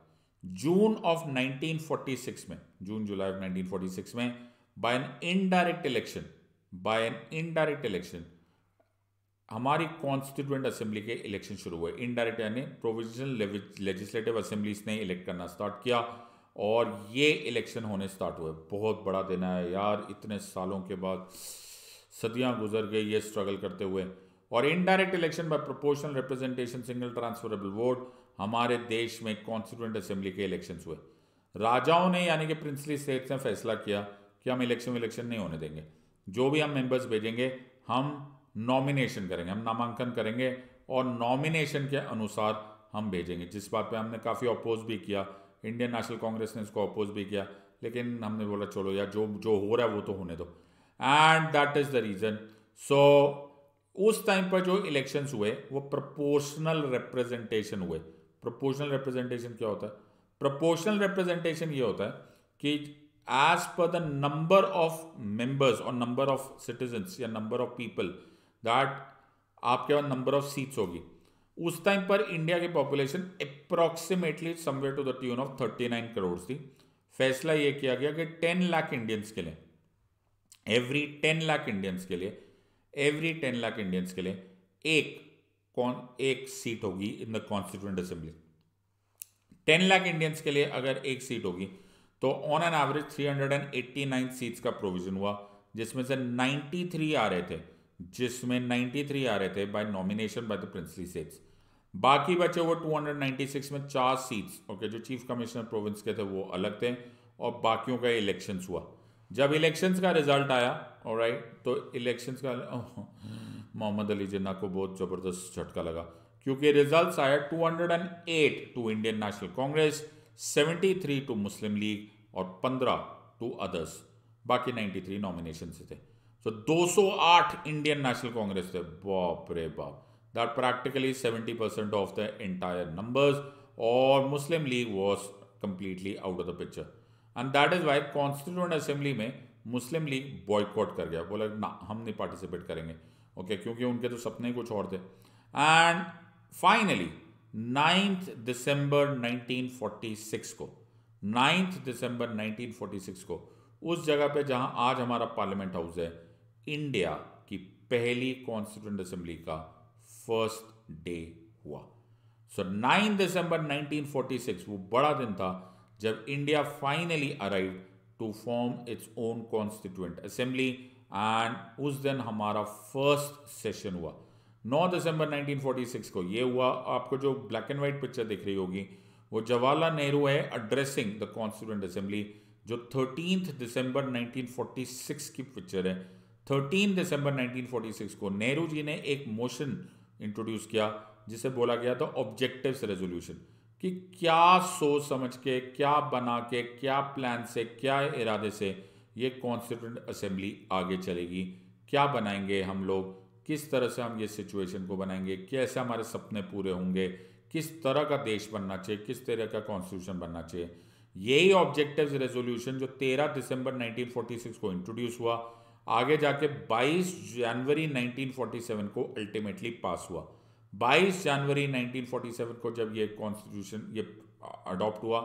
June of nineteen forty six में, June July of nineteen forty six में by an indirect election by an indirect election हमारी कॉन्स्टिट्यूएंट असेंबली के इलेक्शन शुरू हुए। इनडायरेक्ट यानी प्रोविजनल लेजिस्लेटिव असेंबलीज ने इलेक्ट करना स्टार्ट किया और ये इलेक्शन होने स्टार्ट हुए। बहुत बड़ा दिन आया यार, इतने सालों के बाद, सदियां गुजर गई ये स्ट्रगल करते हुए। और indirect election by proportional representation single transferable vote हमारे देश में कॉन्स्टिट्यूएंट असेंबली के इलेक्शंस हुए। राजाओं ने यानी कि प्रिंसली स्टेट्स ने फैसला किया कि हम इलेक्शन इलेक्शन नहीं होने देंगे, जो भी हम मेंबर्स भेजेंगे हम नॉमिनेशन करेंगे, हम नामांकन करेंगे और नॉमिनेशन के अनुसार हम भेजेंगे। जिस बात पे हमने काफ़ी अपोज भी किया, इंडियन नेशनल कांग्रेस ने इसको अपोज भी किया, लेकिन हमने बोला चलो यार जो जो हो रहा है वो तो होने दो, and that is the reason. So उस टाइम पर जो इलेक्शंस हुए वो प्रोपोर्शनल रिप्रेजेंटेशन हुए। प्रोपोर्शनल रिप्रेजेंटेशन क्या होता है? प्रोपोर्शनल रिप्रेजेंटेशन ये होता है कि as per the number of members or number of citizens या number of people that आपके पास number of seats होगी. उस टाइम पर इंडिया की population approximately somewhere to the tune of उनतालीस करोड़ थी. फैसला ये किया गया कि दस लाख इंडियंस के लिए एवरी दस लाख इंडियंस के लिए एवरी दस लाख इंडियंस के लिए एक कौन एक सीट होगी इन द कॉन्स्टिट्यूएंट असेंबली. दस लाख इंडियंस के लिए अगर एक सीट होगी तो ऑन एन एवरेज तीन सौ नवासी सीट्स का प्रोविजन हुआ, जिसमें से तिरानवे आ रहे थे जिसमें तिरानवे आ रहे थे by nomination by the princely states. बाकी बचे वो दो सौ छियानवे में चार सीट्स ओके जो चीफ कमिश्नर प्रोविंस के थे वो अलग थे, और बाकियों का इलेक्शंस हुआ. जब इलेक्शंस का रिजल्ट आया ऑलराइट तो इलेक्शंस का मोहम्मद अली जिन्ना को बहुत ज़बरदस्त झटका लगा, क्योंकि रिजल्ट्स आया दो सौ आठ टू इंडियन नेशनल कांग्रेस, तिहत्तर टू मुस्लिम लीग और पंद्रह टू अदर्स. बाकी तिरानवे नॉमिनेशन से थे. सो दो सौ आठ इंडियन नेशनल कांग्रेस थे. बाप रे बाप, that practically seventy percent of the entire numbers, और Muslim League was completely out of the picture, and that is why Constituent Assembly में Muslim League boycott कर गया, बोला ना हम नहीं participate करेंगे ओके okay, क्योंकि उनके तो सपने कुछ और थे. And finally ninth December nineteen forty six को ninth December nineteen forty six को उस जगह पे जहाँ आज हमारा पार्लियामेंट हाउस है, इंडिया की पहली कॉन्स्टिट्यूएंट असेंबली का फर्स्ट डे हुआ. So ninth December nineteen forty six वो बड़ा दिन था जब India finally arrived to form its own constituent assembly, and उस दिन हमारा फर्स्ट सेशन हुआ. नौ दिसंबर नाइनटीन फोर्टी सिक्स को ये हुआ. आपको जो ब्लैक एंड वाइट पिक्चर दिख रही होगी वो जवाहरलाल नेहरू है एड्रेसिंग द कॉन्स्टिट्यूएंट असेंबली, जो thirteenth December nineteen forty six की पिक्चर है. Thirteenth December nineteen forty six को नेहरू जी ने एक मोशन इंट्रोड्यूस किया जिसे बोला गया था ऑब्जेक्टिव्स रेजोल्यूशन, कि क्या सोच समझ के, क्या बना के, क्या प्लान से, क्या इरादे से ये कॉन्स्टिट्यूएंट असेंबली आगे चलेगी, क्या बनाएंगे हम लोग, किस तरह से हम ये सिचुएशन को बनाएंगे, कैसे हमारे सपने पूरे होंगे, किस तरह का देश बनना चाहिए, किस तरह का कॉन्स्टिट्यूशन बनना चाहिए. यही ऑब्जेक्टिव्स रेजोल्यूशन जो तेरह दिसंबर नाइनटीन फोर्टी सिक्स को इंट्रोड्यूस हुआ, आगे जाके बाईस जनवरी नाइनटीन फोर्टी सेवन को अल्टीमेटली पास हुआ. बाईस जनवरी नाइनटीन फोर्टी सेवन को जब ये कॉन्स्टिट्यूशन ये अडॉप्ट हुआ,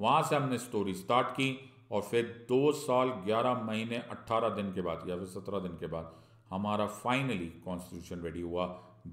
वहाँ से हमने स्टोरी स्टार्ट की, और फिर दो साल ग्यारह महीने अट्ठारह दिन के बाद या फिर सत्रह दिन के बाद हमारा फाइनली कॉन्स्टिट्यूशन रेडी हुआ,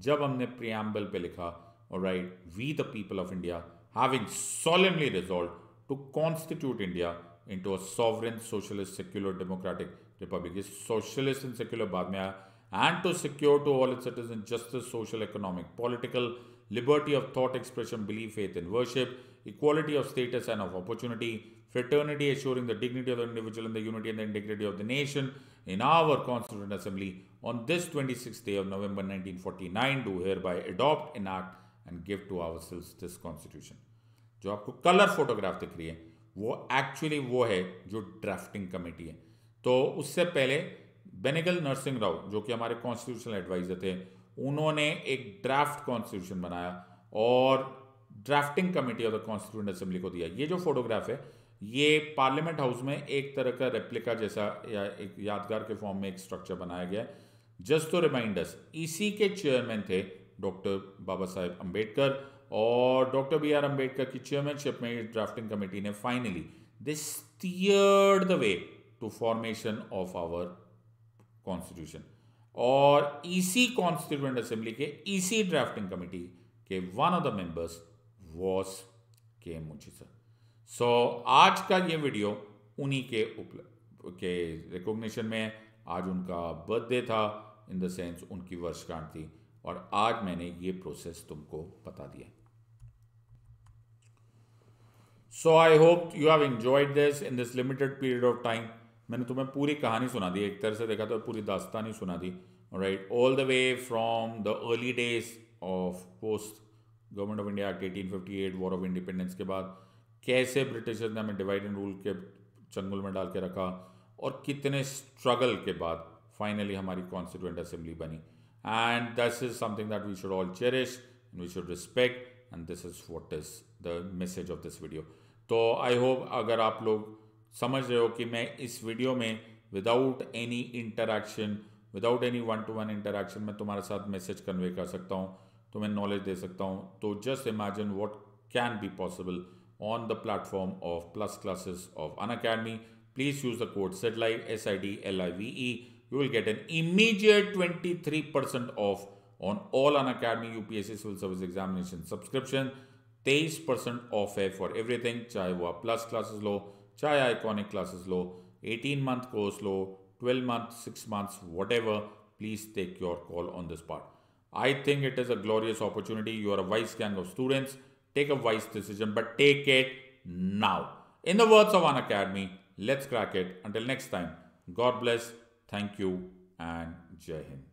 जब हमने प्रियम्बल पे लिखा alright we the people of India having solemnly resolve to constitute India into a sovereign socialist secular democratic republic. Socialist and secular बाद में आया. And to secure to all its citizen justice, social, economic, political liberty of thought, expression, belief, faith and worship, equality of status and of opportunity, fraternity assuring the dignity of the individual and the unity and the integrity of the nation in our Constituent Assembly on this twenty-sixth day of November nineteen forty-nine do hereby adopt, enact and give to ourselves this Constitution. जो आपको कलर फोटोग्राफ दिख रही है वो एक्चुअली वो है जो ड्राफ्टिंग कमेटी है. तो उससे पहले बेनेगल नरसिंह राव जो कि हमारे कॉन्स्टिट्यूशनल एडवाइजर थे, उन्होंने एक ड्राफ्ट कॉन्स्टिट्यूशन बनाया और drafting committee of the constituent assembly को दिया. ये जो फोटोग्राफ है ये पार्लियामेंट हाउस में एक तरह का रेप्लिका जैसा या एक यादगार के फॉर्म में एक स्ट्रक्चर बनाया गया है. जस्ट टू रिमाइंड अस, इसी के चेयरमैन थे डॉक्टर बाबा साहेब अंबेडकर, और डॉक्टर बी आर अंबेडकर की चेयरमैनशिप में ड्राफ्टिंग कमेटी ने finally they steered the way to formation of our constitution. और इसी कॉन्स्टिट्यूएंट असेंबली के इसी ड्राफ्टिंग कमेटी के one of the members was K M Munshi sir. So so, आज का ये वीडियो उन्हीं के उपलब्ध के रिकॉग्निशन में, आज उनका बर्थडे था, इन द सेंस उनकी वर्षगांठ थी, और आज मैंने ये प्रोसेस तुमको बता दिया. So I hope you have enjoyed this in this limited period of time. मैंने तुम्हें पूरी कहानी सुना दी, एक तरह से देखा तो पूरी दास्तानी सुना दी, right, all the way from the early days of post government of India act eighteen fifty eight, war of independence के बाद कैसे ब्रिटिशर्स ने हमें डिवाइड एंड रूल के चंगुल में डाल के रखा, और कितने स्ट्रगल के बाद फाइनली हमारी कॉन्स्टिट्यूएंट असेंबली बनी. And this is something that we should all cherish and we should respect, and this is what is the message of this video. तो आई होप अगर आप लोग समझ रहे हो कि मैं इस वीडियो में without any interaction, without any one to one interaction मैं तुम्हारे साथ मैसेज कन्वे कर सकता हूँ, तुम्हें नॉलेज दे सकता हूँ। तो just imagine what can be possible on the platform of plus classes of Unacademy. Please use the code SIDLIVE, S I D L I V E. You will get an immediate twenty three percent off on all Unacademy UPSC civil service examination subscription. तेईस परसेंट ऑफ है फॉर एवरीथिंग, चाहे वो आप प्लस क्लासेस लो, चाहे आइकॉनिक क्लासेस लो, एटीन मंथ कोर्स लो, twelve month, six months, whatever. Please take your call on this part. I think it is a glorious opportunity. You are a wise gang of students, take a wise decision, but take it now. In the words of Unacademy, let's crack it. Until next time, God bless, thank you, and Jai Hind.